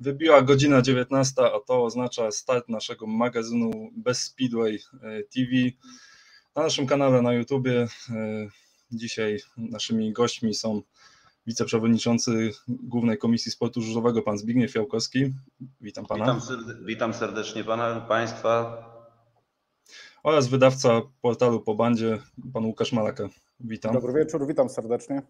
Wybiła godzina 19, a to oznacza start naszego magazynu Best Speedway TV na naszym kanale na YouTubie. Dzisiaj naszymi gośćmi są wiceprzewodniczący Głównej Komisji Sportu Żużlowego, pan Zbigniew Fiałkowski. Witam pana. Witam serdecznie pana, państwa. Oraz wydawca portalu Po Bandzie, pan Łukasz Malaka. Witam. Dobry wieczór, witam serdecznie.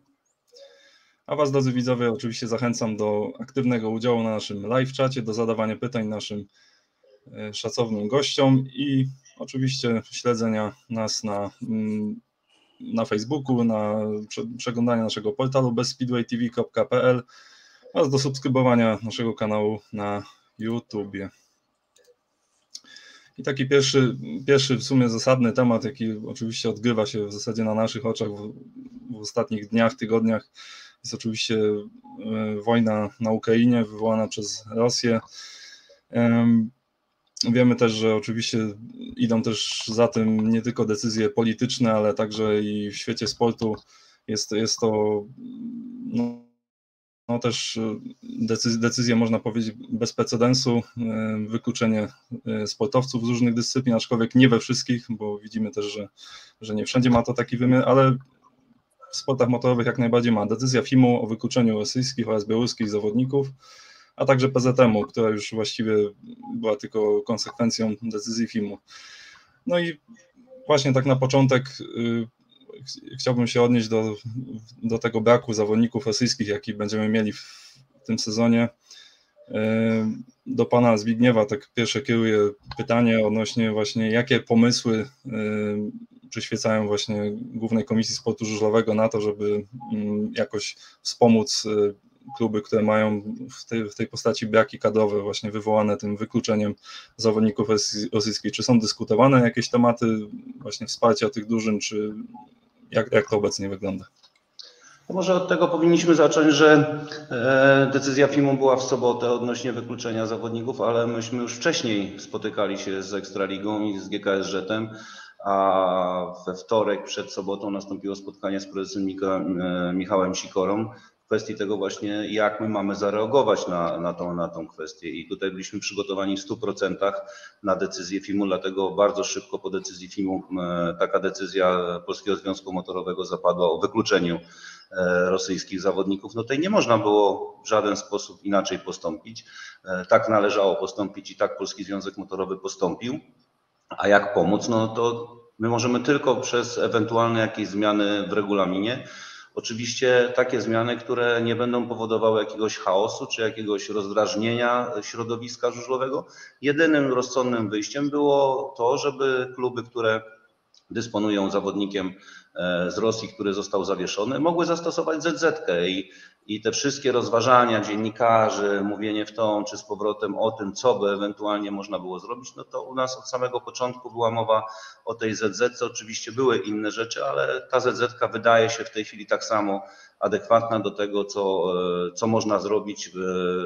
A was, drodzy widzowie, oczywiście zachęcam do aktywnego udziału na naszym live czacie, do zadawania pytań naszym szacownym gościom i oczywiście śledzenia nas na Facebooku, na przeglądania naszego portalu bestspeedwaytv.pl oraz do subskrybowania naszego kanału na YouTubie. I taki pierwszy w sumie zasadny temat, jaki oczywiście odgrywa się w zasadzie na naszych oczach w ostatnich dniach, tygodniach, jest oczywiście wojna na Ukrainie wywołana przez Rosję. Wiemy też, że oczywiście idą też za tym nie tylko decyzje polityczne, ale także i w świecie sportu jest to no też decyzje, można powiedzieć, bez precedensu, wykluczenie sportowców z różnych dyscyplin, aczkolwiek nie we wszystkich, bo widzimy też, że nie wszędzie ma to taki wymiar, ale w sportach motorowych jak najbardziej ma. Decyzja FIM-u o wykluczeniu rosyjskich oraz białoruskich zawodników, a także PZM-u, która już właściwie była tylko konsekwencją decyzji FIM-u. No i właśnie tak na początek chciałbym się odnieść do tego braku zawodników rosyjskich, jaki będziemy mieli w tym sezonie. Do pana Zbigniewa tak pierwsze kieruję pytanie odnośnie właśnie, jakie pomysły przyświecają właśnie Głównej Komisji Sportu Żużlowego na to, żeby jakoś wspomóc kluby, które mają w tej postaci braki kadrowe właśnie wywołane tym wykluczeniem zawodników rosyjskich. Czy są dyskutowane jakieś tematy właśnie wsparcia tych drużyn, czy jak to obecnie wygląda? To może od tego powinniśmy zacząć, że decyzja FIM-u była w sobotę odnośnie wykluczenia zawodników, ale myśmy już wcześniej spotykali się z Ekstraligą i z GKSZ-em, a we wtorek przed sobotą nastąpiło spotkanie z prezesem Michałem Sikorą w kwestii tego właśnie, jak my mamy zareagować na tą kwestię. I tutaj byliśmy przygotowani w 100% na decyzję FIM-u, dlatego bardzo szybko po decyzji FIM-u taka decyzja Polskiego Związku Motorowego zapadła o wykluczeniu rosyjskich zawodników. No tutaj nie można było w żaden sposób inaczej postąpić. Tak należało postąpić i tak Polski Związek Motorowy postąpił. A jak pomóc? No to my możemy tylko przez ewentualne jakieś zmiany w regulaminie. Oczywiście takie zmiany, które nie będą powodowały jakiegoś chaosu czy jakiegoś rozdrażnienia środowiska żużlowego. Jedynym rozsądnym wyjściem było to, żeby kluby, które dysponują zawodnikiem z Rosji, który został zawieszony, mogły zastosować ZZ-kę i te wszystkie rozważania dziennikarzy, mówienie w tą czy z powrotem o tym, co by ewentualnie można było zrobić, no to u nas od samego początku była mowa o tej ZZ-ce. Oczywiście były inne rzeczy, ale ta ZZ-ka wydaje się w tej chwili tak samo adekwatna do tego, co można zrobić,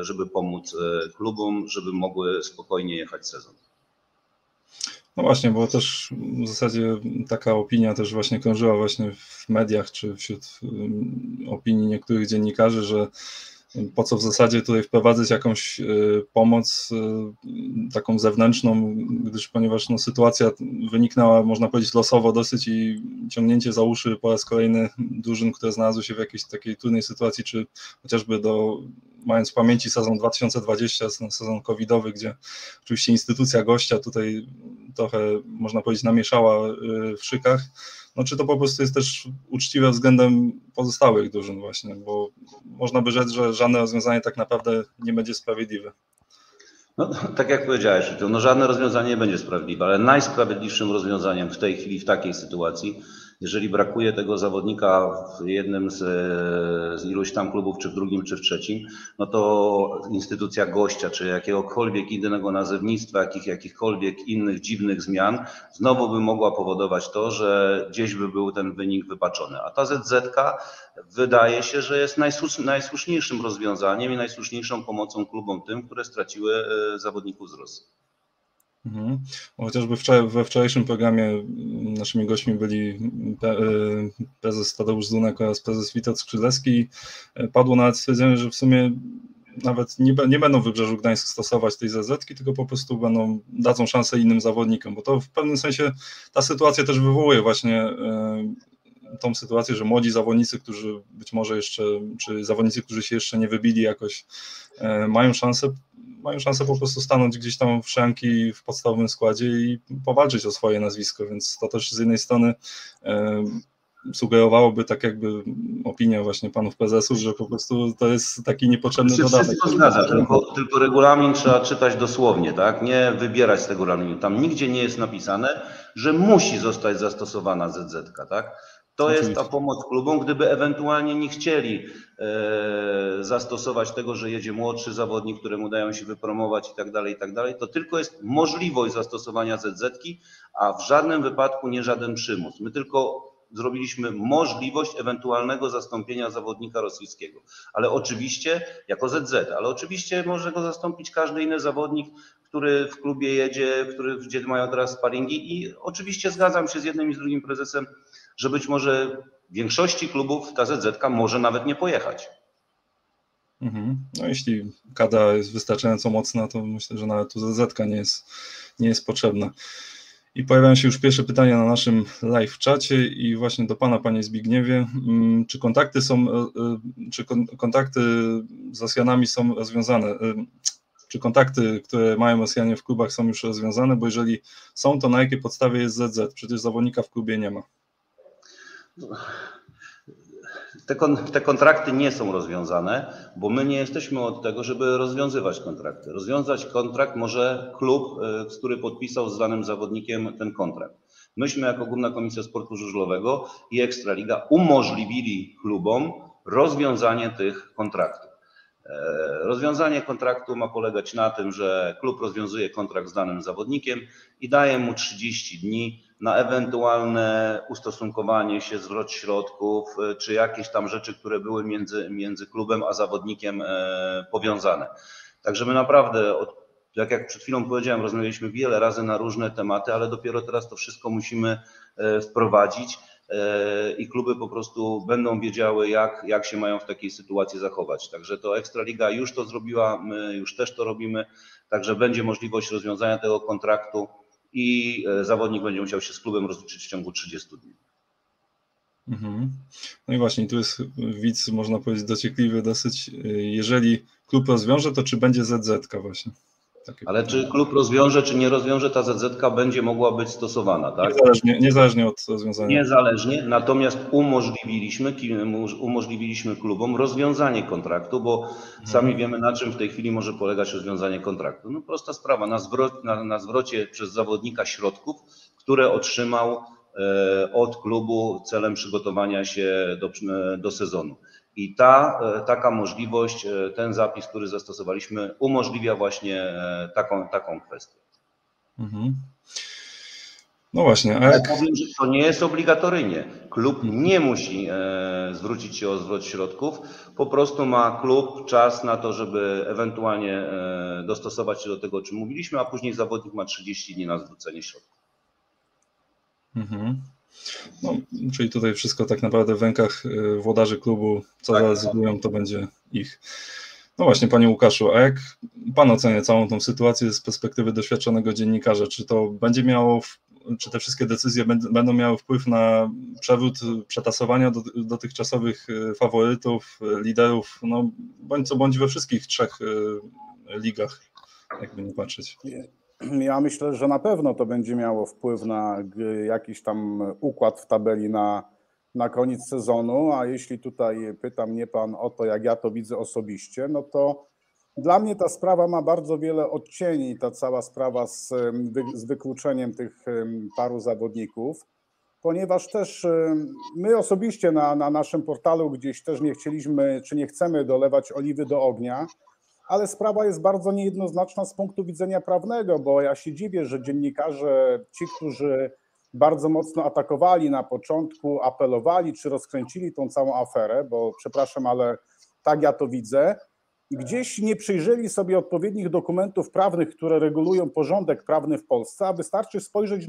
żeby pomóc klubom, żeby mogły spokojnie jechać sezon. No właśnie, bo też w zasadzie taka opinia też właśnie krążyła właśnie w mediach czy wśród opinii niektórych dziennikarzy, że po co w zasadzie tutaj wprowadzać jakąś pomoc taką zewnętrzną, ponieważ no, sytuacja wyniknęła, można powiedzieć, losowo dosyć i ciągnięcie za uszy po raz kolejny drużyn, które znalazły się w jakiejś takiej trudnej sytuacji, czy chociażby mając w pamięci sezon 2020, sezon covidowy, gdzie oczywiście instytucja gościa tutaj trochę, można powiedzieć, namieszała w szykach. No, czy to po prostu jest też uczciwe względem pozostałych drużyn właśnie, bo można by rzec, że żadne rozwiązanie tak naprawdę nie będzie sprawiedliwe. No, tak jak powiedziałeś, no, żadne rozwiązanie nie będzie sprawiedliwe, ale najsprawiedliwszym rozwiązaniem w tej chwili, w takiej sytuacji, jeżeli brakuje tego zawodnika w jednym z iluś tam klubów, czy w drugim, czy w trzecim, no to instytucja gościa, czy jakiegokolwiek innego nazewnictwa, jakichkolwiek innych dziwnych zmian, znowu by mogła powodować to, że gdzieś by był ten wynik wypaczony. A ta ZZ-ka wydaje się, że jest najsłuszniejszym rozwiązaniem i najsłuszniejszą pomocą klubom tym, które straciły zawodników z Rosji. Mhm. Chociażby we wczorajszym programie naszymi gośćmi byli prezes Tadeusz Dunek oraz prezes Witold Skrzydlewski. Padło nawet stwierdzenie, że w sumie nawet nie będą w Wybrzeżu Gdańsk stosować tej ZZ-ki, tylko po prostu dadzą szansę innym zawodnikom, bo to w pewnym sensie ta sytuacja też wywołuje właśnie tą sytuację, że młodzi zawodnicy, którzy być może jeszcze, czy zawodnicy, którzy się jeszcze nie wybili jakoś, mają szansę po prostu stanąć gdzieś tam w szranki w podstawowym składzie i powalczyć o swoje nazwisko, więc to też z jednej strony sugerowałoby tak jakby opinia właśnie panów prezesów, że po prostu to jest taki niepotrzebny dodatek. Wszystko zgadza, tylko regulamin trzeba czytać dosłownie, tak? Nie wybierać z tego regulaminu. Tam nigdzie nie jest napisane, że musi zostać zastosowana ZZ-ka, tak? To jest ta pomoc klubom, gdyby ewentualnie nie chcieli zastosować tego, że jedzie młodszy zawodnik, któremu dają się wypromować i tak dalej, to tylko jest możliwość zastosowania ZZ-ki, a w żadnym wypadku nie żaden przymus. My tylko zrobiliśmy możliwość ewentualnego zastąpienia zawodnika rosyjskiego, ale oczywiście jako ZZ, ale oczywiście może go zastąpić każdy inny zawodnik, który w klubie jedzie, gdzie mają teraz sparingi i oczywiście zgadzam się z jednym i z drugim prezesem, że być może w większości klubów ta ZZ-ka może nawet nie pojechać. No jeśli kadra jest wystarczająco mocna, to myślę, że nawet tu ZZ-ka nie jest potrzebna. I pojawiają się już pierwsze pytania na naszym live czacie i właśnie do pana, panie Zbigniewie, czy kontakty z Rosjanami są rozwiązane? Czy kontakty, które mają Rosjanie w klubach, są już rozwiązane? Bo jeżeli są, to na jakiej podstawie jest ZZ? Przecież zawodnika w klubie nie ma. Te kontrakty nie są rozwiązane, bo my nie jesteśmy od tego, żeby rozwiązywać kontrakty. Rozwiązać kontrakt może klub, który podpisał z danym zawodnikiem ten kontrakt. Myśmy jako Główna Komisja Sportu Żużlowego i Ekstraliga umożliwili klubom rozwiązanie tych kontraktów. Rozwiązanie kontraktu ma polegać na tym, że klub rozwiązuje kontrakt z danym zawodnikiem i daje mu 30 dni na ewentualne ustosunkowanie się, zwrot środków, czy jakieś tam rzeczy, które były między klubem a zawodnikiem powiązane. Także my naprawdę, tak jak przed chwilą powiedziałem, rozmawialiśmy wiele razy na różne tematy, ale dopiero teraz to wszystko musimy wprowadzić i kluby po prostu będą wiedziały, jak się mają w takiej sytuacji zachować. Także to Ekstraliga już to zrobiła, my już też to robimy, także będzie możliwość rozwiązania tego kontraktu i zawodnik będzie musiał się z klubem rozliczyć w ciągu 30 dni. No i właśnie, tu jest widz, można powiedzieć, dociekliwy dosyć. Jeżeli klub rozwiąże, to czy będzie ZZ-ka właśnie? Takie ale pytanie. Czy klub rozwiąże, czy nie rozwiąże, ta ZZ-ka będzie mogła być stosowana, tak? Niezależnie od rozwiązania. Niezależnie, natomiast umożliwiliśmy klubom rozwiązanie kontraktu, bo sami wiemy, na czym w tej chwili może polegać rozwiązanie kontraktu. No prosta sprawa, na zwrocie przez zawodnika środków, które otrzymał od klubu celem przygotowania się do sezonu. I taka możliwość, ten zapis, który zastosowaliśmy, umożliwia właśnie taką kwestię. No właśnie. Ale powiem, że to nie jest obligatoryjnie. Klub nie musi zwrócić się o zwrot środków. Po prostu ma klub czas na to, żeby ewentualnie dostosować się do tego, o czym mówiliśmy, a później zawodnik ma 30 dni na zwrócenie środków. No, czyli tutaj wszystko tak naprawdę w rękach włodarzy klubu, co zadecydują, to będzie ich. No właśnie, panie Łukaszu, a jak pan ocenia całą tą sytuację z perspektywy doświadczonego dziennikarza? Czy to będzie miało, czy te wszystkie decyzje będą miały wpływ na przewrót przetasowania dotychczasowych faworytów, liderów, no bądź co bądź we wszystkich trzech ligach, jakby nie patrzeć? Ja myślę, że na pewno to będzie miało wpływ na jakiś tam układ w tabeli na koniec sezonu, a jeśli tutaj pyta mnie pan o to, jak ja to widzę osobiście, no to dla mnie ta sprawa ma bardzo wiele odcieni, ta cała sprawa z wykluczeniem tych paru zawodników, ponieważ też my osobiście na naszym portalu gdzieś też nie chcieliśmy, czy nie chcemy dolewać oliwy do ognia, ale sprawa jest bardzo niejednoznaczna z punktu widzenia prawnego, bo ja się dziwię, że dziennikarze, ci, którzy bardzo mocno atakowali na początku, apelowali czy rozkręcili tą całą aferę, bo przepraszam, ale tak ja to widzę, gdzieś nie przyjrzeli sobie odpowiednich dokumentów prawnych, które regulują porządek prawny w Polsce, a wystarczy spojrzeć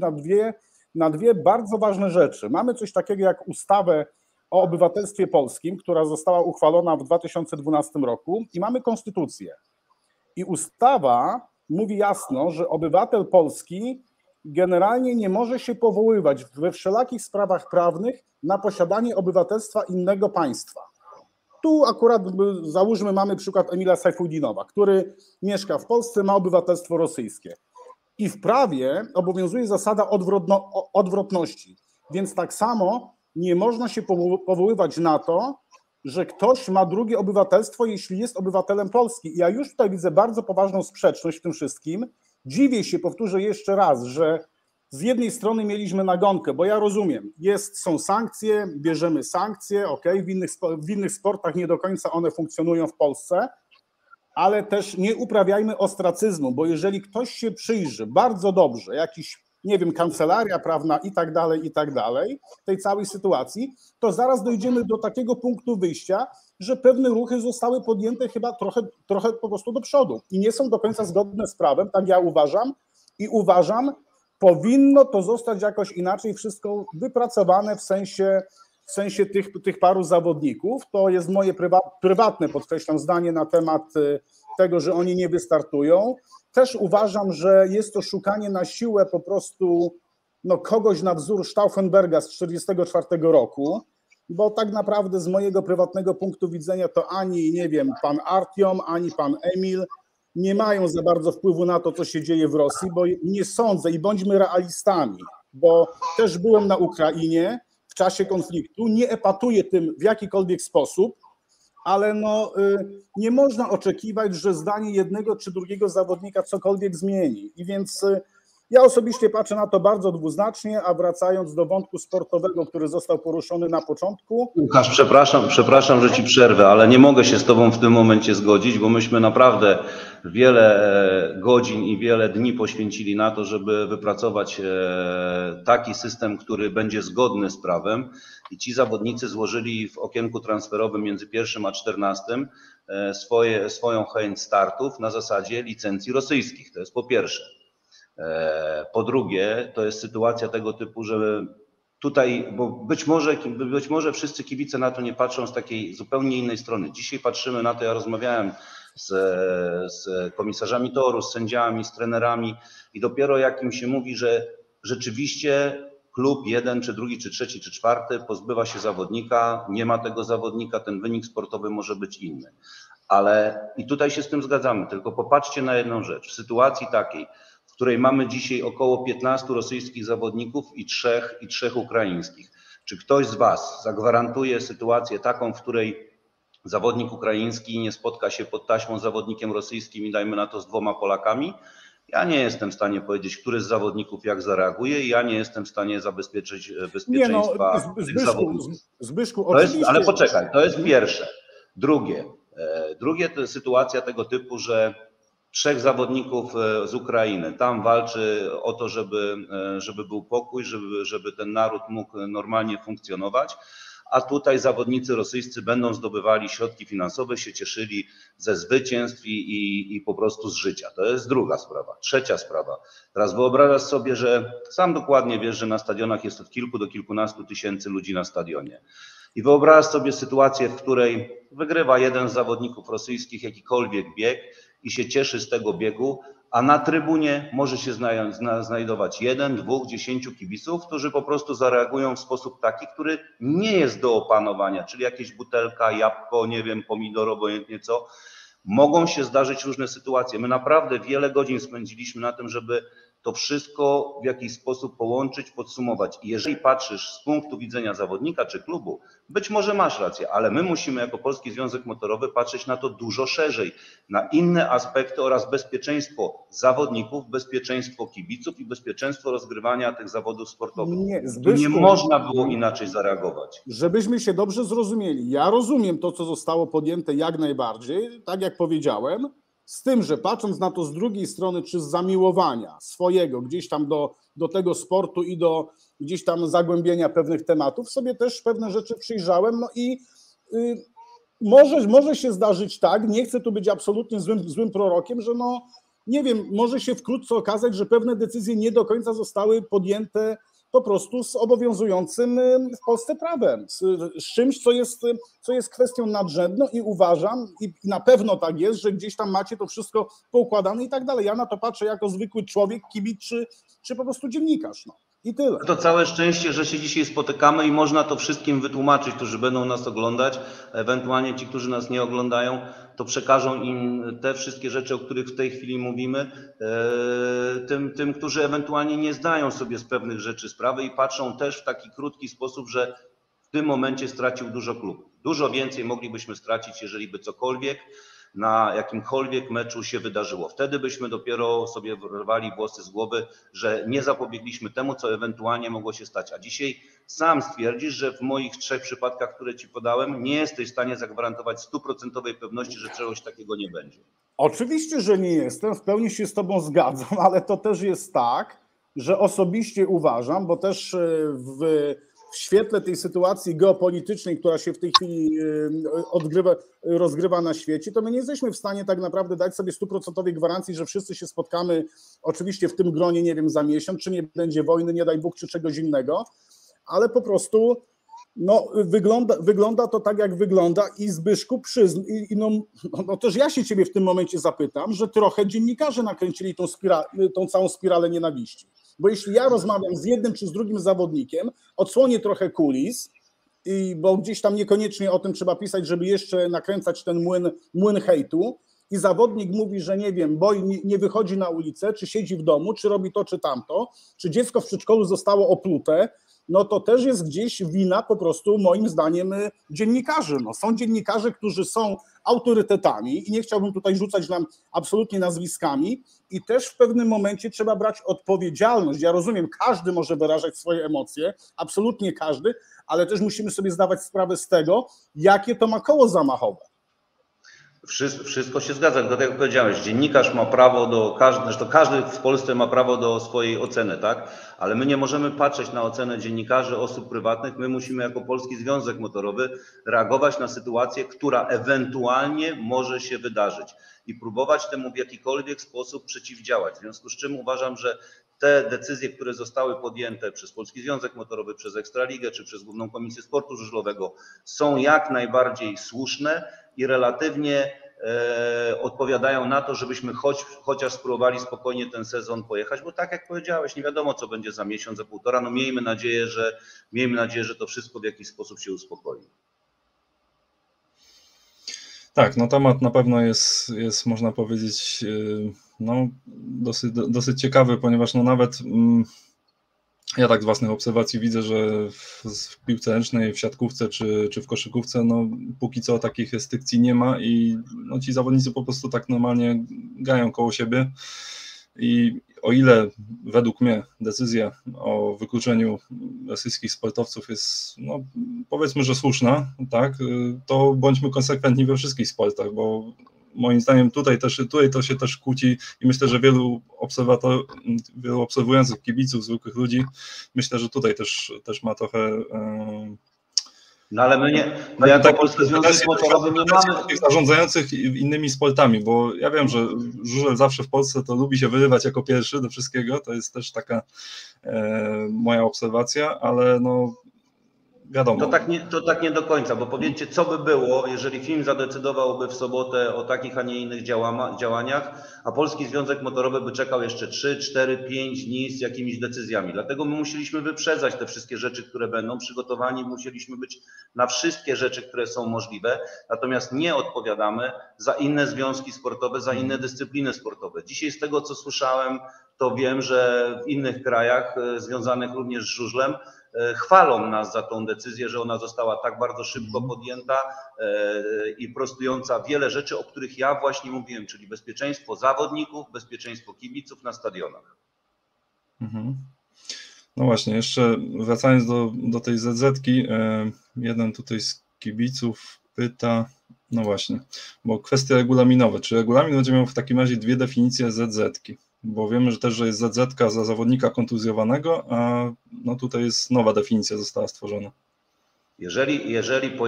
na dwie bardzo ważne rzeczy. Mamy coś takiego jak ustawę o obywatelstwie polskim, która została uchwalona w 2012 roku i mamy konstytucję. I ustawa mówi jasno, że obywatel polski generalnie nie może się powoływać we wszelakich sprawach prawnych na posiadanie obywatelstwa innego państwa. Tu akurat załóżmy mamy przykład Emila Sajfudinowa, który mieszka w Polsce, ma obywatelstwo rosyjskie. I w prawie obowiązuje zasada odwrotności, więc tak samo nie można się powoływać na to, że ktoś ma drugie obywatelstwo, jeśli jest obywatelem Polski. I ja już tutaj widzę bardzo poważną sprzeczność w tym wszystkim. Dziwię się, powtórzę jeszcze raz, że z jednej strony mieliśmy nagonkę, bo ja rozumiem, są sankcje, bierzemy sankcje, okej, w innych sportach nie do końca one funkcjonują w Polsce, ale też nie uprawiajmy ostracyzmu, bo jeżeli ktoś się przyjrzy bardzo dobrze, jakiś, nie wiem, kancelaria prawna i tak dalej, tej całej sytuacji, to zaraz dojdziemy do takiego punktu wyjścia, że pewne ruchy zostały podjęte chyba trochę po prostu do przodu i nie są do końca zgodne z prawem, tak ja uważam i powinno to zostać jakoś inaczej wszystko wypracowane w sensie tych paru zawodników. To jest moje prywatne, podkreślam, zdanie na temat tego, że oni nie wystartują. Też uważam, że jest to szukanie na siłę po prostu kogoś na wzór Stauffenberga z 1944 roku, bo tak naprawdę z mojego prywatnego punktu widzenia to ani, nie wiem, pan Artiom, ani pan Emil nie mają za bardzo wpływu na to, co się dzieje w Rosji, bo nie sądzę i bądźmy realistami, bo też byłem na Ukrainie w czasie konfliktu, nie epatuję tym w jakikolwiek sposób, ale nie można oczekiwać, że zdanie jednego czy drugiego zawodnika cokolwiek zmieni. I więc ja osobiście patrzę na to bardzo dwuznacznie, a wracając do wątku sportowego, który został poruszony na początku... Łukasz, przepraszam, że ci przerwę, ale nie mogę się z tobą w tym momencie zgodzić, bo myśmy naprawdę wiele godzin i wiele dni poświęcili na to, żeby wypracować taki system, który będzie zgodny z prawem i ci zawodnicy złożyli w okienku transferowym między 1. a 14. swoją chęć startów na zasadzie licencji rosyjskich. To jest po pierwsze. Po drugie, to jest sytuacja tego typu, że tutaj, bo być może wszyscy kibice na to nie patrzą z takiej zupełnie innej strony. Dzisiaj patrzymy na to, ja rozmawiałem z komisarzami toru, z sędziami, z trenerami i dopiero jak im się mówi, że rzeczywiście klub jeden, czy drugi, czy trzeci, czy czwarty pozbywa się zawodnika, nie ma tego zawodnika, ten wynik sportowy może być inny. Ale i tutaj się z tym zgadzamy, tylko popatrzcie na jedną rzecz. W sytuacji takiej, w której mamy dzisiaj około 15 rosyjskich zawodników i trzech ukraińskich. Czy ktoś z was zagwarantuje sytuację taką, w której zawodnik ukraiński nie spotka się pod taśmą z zawodnikiem rosyjskim i dajmy na to z 2 Polakami? Ja nie jestem w stanie powiedzieć, który z zawodników jak zareaguje i ja nie jestem w stanie zabezpieczyć bezpieczeństwa tych zawodników. Zbyszku, oczywiście. Ale poczekaj, to jest pierwsze. Drugie to jest sytuacja tego typu, że 3 zawodników z Ukrainy. Tam walczy o to, żeby był pokój, żeby ten naród mógł normalnie funkcjonować, a tutaj zawodnicy rosyjscy będą zdobywali środki finansowe, się cieszyli ze zwycięstw i po prostu z życia. To jest druga sprawa. Trzecia sprawa. Teraz wyobrażasz sobie, że sam dokładnie wiesz, że na stadionach jest od kilku do kilkunastu tysięcy ludzi na stadionie. I wyobrażasz sobie sytuację, w której wygrywa jeden z zawodników rosyjskich jakikolwiek bieg i się cieszy z tego biegu, a na trybunie może się znajdować 1, 2, 10 kibiców, którzy po prostu zareagują w sposób taki, który nie jest do opanowania, czyli jakieś butelka, jabłko, nie wiem, pomidor, obojętnie co. Mogą się zdarzyć różne sytuacje. My naprawdę wiele godzin spędziliśmy na tym, żeby to wszystko w jakiś sposób połączyć, podsumować. I jeżeli patrzysz z punktu widzenia zawodnika czy klubu, być może masz rację, ale my musimy jako Polski Związek Motorowy patrzeć na to dużo szerzej, na inne aspekty oraz bezpieczeństwo zawodników, bezpieczeństwo kibiców i bezpieczeństwo rozgrywania tych zawodów sportowych. Nie można było inaczej zareagować. Żebyśmy się dobrze zrozumieli, ja rozumiem to, co zostało podjęte jak najbardziej, tak jak powiedziałem, z tym, że patrząc na to z drugiej strony, czy z zamiłowania swojego gdzieś tam do tego sportu i do gdzieś tam zagłębienia pewnych tematów, sobie też pewne rzeczy przyjrzałem może się zdarzyć tak, nie chcę tu być absolutnie złym prorokiem, że nie wiem, może się wkrótce okazać, że pewne decyzje nie do końca zostały podjęte po prostu z obowiązującym w Polsce prawem, z czymś, co jest kwestią nadrzędną i uważam, i na pewno tak jest, że gdzieś tam macie to wszystko poukładane i tak dalej. Ja na to patrzę jako zwykły człowiek, kibic czy po prostu dziennikarz. No. I tyle. To całe szczęście, że się dzisiaj spotykamy i można to wszystkim wytłumaczyć, którzy będą nas oglądać, ewentualnie ci, którzy nas nie oglądają, to przekażą im te wszystkie rzeczy, o których w tej chwili mówimy, tym, którzy ewentualnie nie zdają sobie z pewnych rzeczy sprawy i patrzą też w taki krótki sposób, że w tym momencie stracił dużo klub. Dużo więcej moglibyśmy stracić, jeżeli by cokolwiek na jakimkolwiek meczu się wydarzyło. Wtedy byśmy dopiero sobie wyrwali włosy z głowy, że nie zapobiegliśmy temu, co ewentualnie mogło się stać. A dzisiaj sam stwierdzisz, że w moich 3 przypadkach, które ci podałem, nie jesteś w stanie zagwarantować 100% pewności, że czegoś takiego nie będzie. Oczywiście, że nie jestem, w pełni się z tobą zgadzam, ale to też jest tak, że osobiście uważam, bo też w świetle tej sytuacji geopolitycznej, która się w tej chwili rozgrywa na świecie, to my nie jesteśmy w stanie tak naprawdę dać sobie 100% gwarancji, że wszyscy się spotkamy, oczywiście w tym gronie, nie wiem, za miesiąc, czy nie będzie wojny, nie daj Bóg, czy czegoś innego, ale po prostu no, wygląda to tak, jak wygląda i Zbyszku, no też ja się ciebie w tym momencie zapytam, że trochę dziennikarze nakręcili tą całą spiralę nienawiści. Bo jeśli ja rozmawiam z jednym czy z drugim zawodnikiem, odsłonię trochę kulis, bo gdzieś tam niekoniecznie o tym trzeba pisać, żeby jeszcze nakręcać ten młyn hejtu i zawodnik mówi, że nie wiem, nie wychodzi na ulicę, czy siedzi w domu, czy robi to, czy tamto, czy dziecko w przedszkolu zostało oplute, no to też jest gdzieś wina po prostu moim zdaniem dziennikarzy. No, są dziennikarze, którzy są autorytetami i nie chciałbym tutaj rzucać nam absolutnie nazwiskami i też w pewnym momencie trzeba brać odpowiedzialność. Ja rozumiem, każdy może wyrażać swoje emocje, absolutnie każdy, ale też musimy sobie zdawać sprawę z tego, jakie to ma koło zamachowe. Wszystko się zgadza, tylko tak jak powiedziałeś, dziennikarz ma prawo do, każdy w Polsce ma prawo do swojej oceny, tak? Ale my nie możemy patrzeć na ocenę dziennikarzy, osób prywatnych, my musimy jako Polski Związek Motorowy reagować na sytuację, która ewentualnie może się wydarzyć i próbować temu w jakikolwiek sposób przeciwdziałać. W związku z czym uważam, że te decyzje, które zostały podjęte przez Polski Związek Motorowy, przez Ekstraligę czy przez Główną Komisję Sportu Żużlowego są jak najbardziej słuszne i relatywnie odpowiadają na to, żebyśmy chociaż spróbowali spokojnie ten sezon pojechać, bo tak jak powiedziałeś, nie wiadomo co będzie za miesiąc, za półtora, no miejmy nadzieję, że to wszystko w jakiś sposób się uspokoi. Tak, no temat na pewno jest można powiedzieć, no, dosyć ciekawy, ponieważ no nawet ja tak z własnych obserwacji widzę, że w piłce ręcznej, w siatkówce czy w koszykówce, no póki co takich restrykcji nie ma i no, ci zawodnicy po prostu tak normalnie grają koło siebie i o ile według mnie decyzja o wykluczeniu rosyjskich sportowców jest, no powiedzmy, że słuszna, tak, to bądźmy konsekwentni we wszystkich sportach, bo moim zdaniem tutaj to się też kłóci i myślę, że wielu obserwujących kibiców, zwykłych ludzi, myślę, że tutaj też ma trochę... No ale my nie, my jako tak, Polski Związek Motorowy my mamy... tych zarządzających innymi sportami, bo ja wiem, że żużel zawsze w Polsce to lubi się wyrywać jako pierwszy do wszystkiego, to jest też taka moja obserwacja, ale no... Wiadomo. To tak nie do końca, bo powiedzcie, co by było, jeżeli FIM zadecydowałby w sobotę o takich, a nie innych działaniach, a Polski Związek Motorowy by czekał jeszcze 3, 4, 5 dni z jakimiś decyzjami. Dlatego my musieliśmy wyprzedzać te wszystkie rzeczy, które będą. Przygotowani musieliśmy być na wszystkie rzeczy, które są możliwe, natomiast nie odpowiadamy za inne związki sportowe, za inne dyscypliny sportowe. Dzisiaj z tego, co słyszałem, to wiem, że w innych krajach związanych również z żużlem chwalą nas za tą decyzję, że ona została tak bardzo szybko podjęta i prostująca wiele rzeczy, o których ja właśnie mówiłem, czyli bezpieczeństwo zawodników, bezpieczeństwo kibiców na stadionach. No właśnie, jeszcze wracając do tej ZZ-ki, jeden tutaj z kibiców pyta, no właśnie, bo kwestie regulaminowe, czy regulamin będzie miał w takim razie 2 definicje ZZ-ki? Bo wiemy, że też, że jest ZZ-ka za zawodnika kontuzjowanego, a no tutaj jest nowa definicja została stworzona. Jeżeli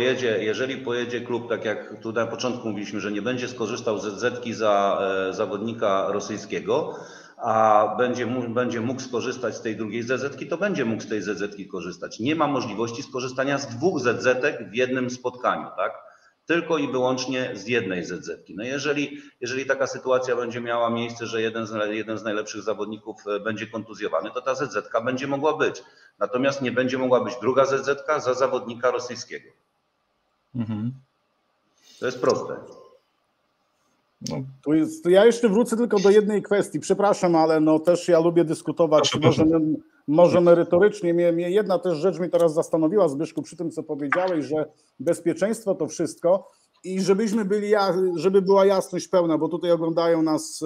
pojedzie klub, tak jak tu na początku mówiliśmy, że nie będzie skorzystał z ZZ-ki za zawodnika rosyjskiego, a będzie mógł skorzystać z tej drugiej ZZ-ki, to będzie mógł z tej ZZ-ki korzystać. Nie ma możliwości skorzystania z dwóch ZZ-ek w jednym spotkaniu, tak? Tylko i wyłącznie z jednej ZZ-ki. No jeżeli taka sytuacja będzie miała miejsce, że jeden z najlepszych zawodników będzie kontuzjowany, to ta ZZ-ka będzie mogła być. Natomiast nie będzie mogła być druga ZZ-ka za zawodnika rosyjskiego. Mhm. To jest proste. No, ja jeszcze wrócę tylko do jednej kwestii. Przepraszam, ale no też ja lubię dyskutować. Może merytorycznie. Jedna też rzecz mnie teraz zastanowiła, Zbyszku, przy tym, co powiedziałeś, że bezpieczeństwo to wszystko i żeby była jasność pełna, bo tutaj oglądają nas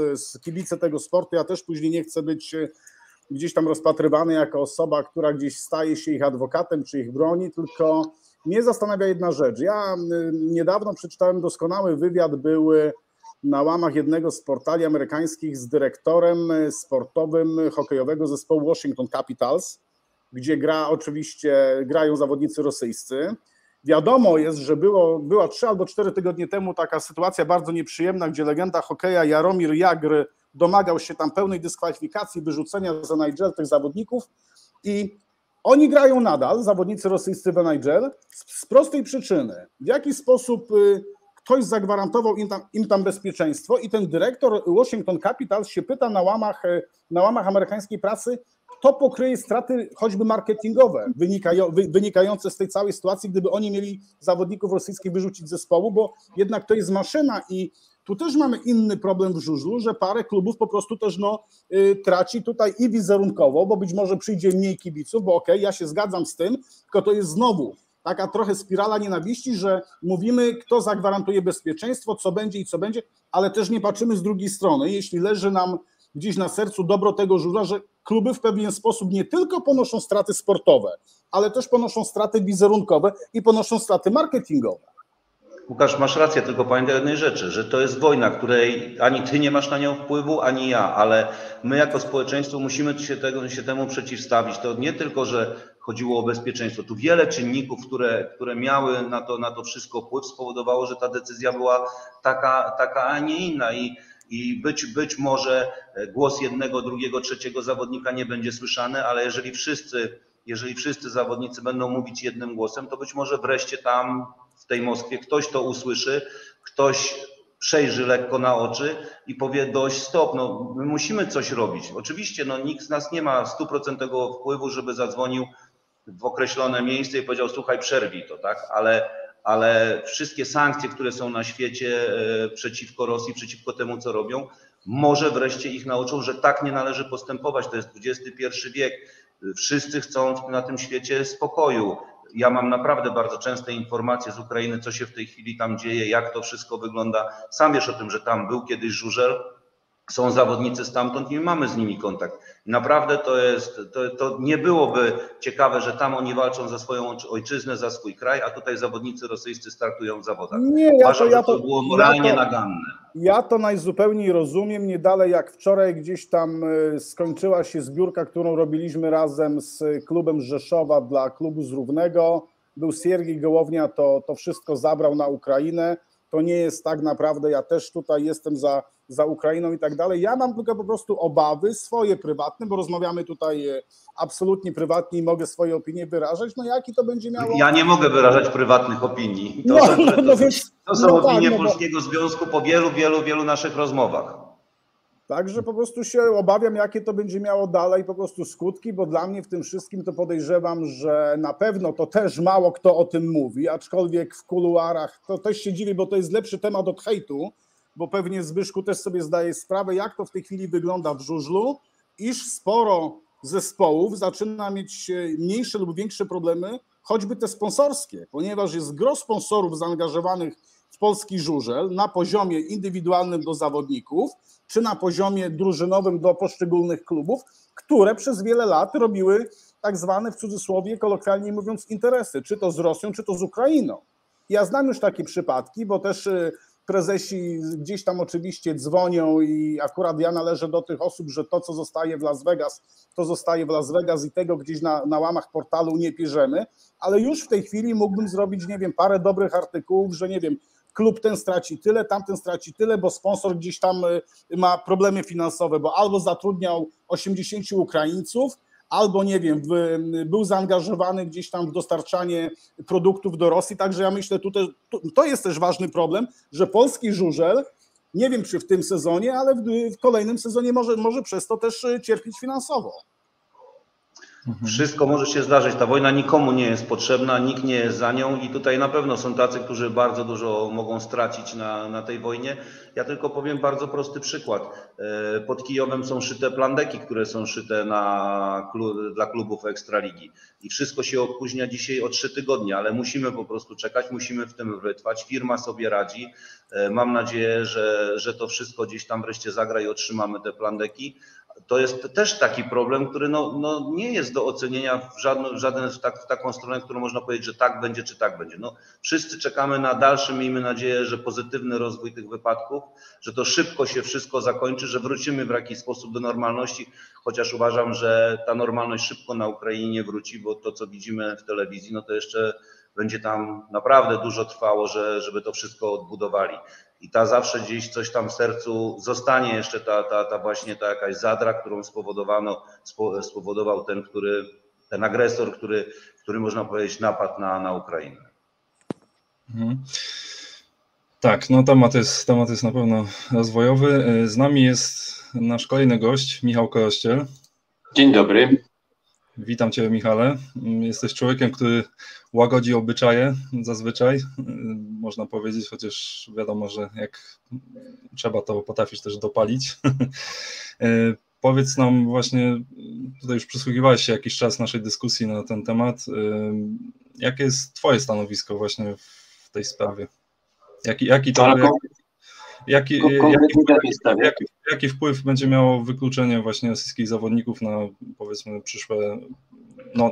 kibice tego sportu. Ja też później nie chcę być gdzieś tam rozpatrywany jako osoba, która gdzieś staje się ich adwokatem czy ich broni, tylko mnie zastanawia jedna rzecz. Ja niedawno przeczytałem doskonały wywiad, były na łamach jednego z portali amerykańskich z dyrektorem sportowym hokejowego zespołu Washington Capitals, gdzie grają zawodnicy rosyjscy. Wiadomo jest, że była 3 albo 4 tygodnie temu taka sytuacja bardzo nieprzyjemna, gdzie legenda hokeja Jaromir Jagr domagał się tam pełnej dyskwalifikacji, wyrzucenia z NHL tych zawodników i oni grają nadal, zawodnicy rosyjscy w NHL, z prostej przyczyny. W jaki sposób ktoś zagwarantował im tam bezpieczeństwo i ten dyrektor Washington Capitals się pyta na łamach amerykańskiej prasy, kto pokryje straty choćby marketingowe wynikające z tej całej sytuacji, gdyby oni mieli zawodników rosyjskich wyrzucić z zespołu, bo jednak to jest maszyna i tu też mamy inny problem w żużlu, że parę klubów po prostu też traci tutaj i wizerunkowo, bo być może przyjdzie mniej kibiców, bo okej, ja się zgadzam z tym, tylko to jest znowu taka trochę spirala nienawiści, że mówimy, kto zagwarantuje bezpieczeństwo, co będzie, ale też nie patrzymy z drugiej strony. Jeśli leży nam gdzieś na sercu dobro tego żużla, że kluby w pewien sposób nie tylko ponoszą straty sportowe, ale też ponoszą straty wizerunkowe i ponoszą straty marketingowe. Łukasz, masz rację, tylko pamiętaj jednej rzeczy, że to jest wojna, której ani ty nie masz na nią wpływu, ani ja, ale my jako społeczeństwo musimy się temu przeciwstawić. To nie tylko, że chodziło o bezpieczeństwo. Tu wiele czynników, które miały na to wszystko wpływ, spowodowało, że ta decyzja była taka, a nie inna. I być może głos jednego, drugiego, trzeciego zawodnika nie będzie słyszany, ale jeżeli wszyscy zawodnicy będą mówić jednym głosem, to być może wreszcie tam w tej Moskwie ktoś to usłyszy, ktoś przejrzy lekko na oczy i powie dość, stop, no my musimy coś robić. Oczywiście no, nikt z nas nie ma 100% wpływu, żeby zadzwonił w określone miejsce i powiedział, słuchaj, przerwij to, tak? Ale wszystkie sankcje, które są na świecie przeciwko Rosji, przeciwko temu, co robią, może wreszcie ich nauczą, że tak nie należy postępować. To jest XXI wiek. Wszyscy chcą na tym świecie spokoju. Ja mam naprawdę bardzo częste informacje z Ukrainy, co się w tej chwili tam dzieje, jak to wszystko wygląda. Sam wiesz o tym, że tam był kiedyś żużel, są zawodnicy stamtąd i mamy z nimi kontakt. Naprawdę to nie byłoby ciekawe, że tam oni walczą za swoją ojczyznę, za swój kraj, a tutaj zawodnicy rosyjscy startują w zawodach. Uważam, że to było moralnie naganne. Ja to najzupełniej rozumiem, nie dalej jak wczoraj gdzieś tam skończyła się zbiórka, którą robiliśmy razem z klubem z Rzeszowa dla klubu z Równego. Był Siergij Gołownia, to wszystko zabrał na Ukrainę. To nie jest tak naprawdę, ja też tutaj jestem za Ukrainą i tak dalej. Ja mam tylko po prostu obawy swoje prywatne, bo rozmawiamy tutaj absolutnie prywatnie i mogę swoje opinie wyrażać. No jaki to będzie miało... Ja nie mogę wyrażać prywatnych opinii. To są opinie Polskiego Związku po wielu naszych rozmowach. Także po prostu się obawiam, jakie to będzie miało dalej po prostu skutki, bo dla mnie w tym wszystkim to podejrzewam, że na pewno to też mało kto o tym mówi, aczkolwiek w kuluarach to też się dziwi, bo to jest lepszy temat od hejtu, bo pewnie Zbyszku też sobie zdaje sprawę, jak to w tej chwili wygląda w żużlu, iż sporo zespołów zaczyna mieć mniejsze lub większe problemy, choćby te sponsorskie, ponieważ jest gro sponsorów zaangażowanych w polski żużel na poziomie indywidualnym do zawodników, czy na poziomie drużynowym do poszczególnych klubów, które przez wiele lat robiły tak zwane, w cudzysłowie, kolokwialnie mówiąc, interesy, czy to z Rosją, czy to z Ukrainą. Ja znam już takie przypadki, bo też prezesi gdzieś tam oczywiście dzwonią i akurat ja należę do tych osób, że to, co zostaje w Las Vegas, to zostaje w Las Vegas i tego gdzieś na łamach portalu nie bierzemy, ale już w tej chwili mógłbym zrobić, nie wiem, parę dobrych artykułów, że nie wiem, klub ten straci tyle, tamten straci tyle, bo sponsor gdzieś tam ma problemy finansowe, bo albo zatrudniał 80 Ukraińców, albo nie wiem, był zaangażowany gdzieś tam w dostarczanie produktów do Rosji, także ja myślę, to jest też ważny problem, że polski żużel, nie wiem czy w tym sezonie, ale w kolejnym sezonie może przez to też cierpieć finansowo. Wszystko może się zdarzyć, ta wojna nikomu nie jest potrzebna, nikt nie jest za nią i tutaj na pewno są tacy, którzy bardzo dużo mogą stracić na tej wojnie. Ja tylko powiem bardzo prosty przykład. Pod Kijowem są szyte plandeki, które są szyte dla klubów Ekstraligi i wszystko się opóźnia dzisiaj o 3 tygodnie, ale musimy po prostu czekać, musimy w tym wytrwać, firma sobie radzi. Mam nadzieję, że to wszystko gdzieś tam wreszcie zagra i otrzymamy te plandeki. To jest też taki problem, który nie jest do ocenienia w taką stronę, którą można powiedzieć, że tak będzie czy tak będzie. No, wszyscy czekamy na dalszy, miejmy nadzieję, że pozytywny rozwój tych wypadków, że to szybko się wszystko zakończy, że wrócimy w jakiś sposób do normalności, chociaż uważam, że ta normalność szybko na Ukrainie wróci, bo to co widzimy w telewizji, to jeszcze będzie tam naprawdę dużo trwało, żeby to wszystko odbudowali. I ta zawsze gdzieś coś tam w sercu zostanie jeszcze ta jakaś zadra, którą spowodował ten agresor, który można powiedzieć napadł na Ukrainę. Tak, temat jest na pewno rozwojowy. Z nami jest nasz kolejny gość, Michał Korościel. Dzień dobry. Witam Cię, Michale. Jesteś człowiekiem, który łagodzi obyczaje zazwyczaj, można powiedzieć, chociaż wiadomo, że jak trzeba, to potrafisz też dopalić. Powiedz nam właśnie, tutaj już przysłuchiwałeś się jakiś czas naszej dyskusji na ten temat, jakie jest Twoje stanowisko właśnie w tej sprawie? Jaki wpływ będzie miało wykluczenie właśnie rosyjskich zawodników na, powiedzmy, przyszłe,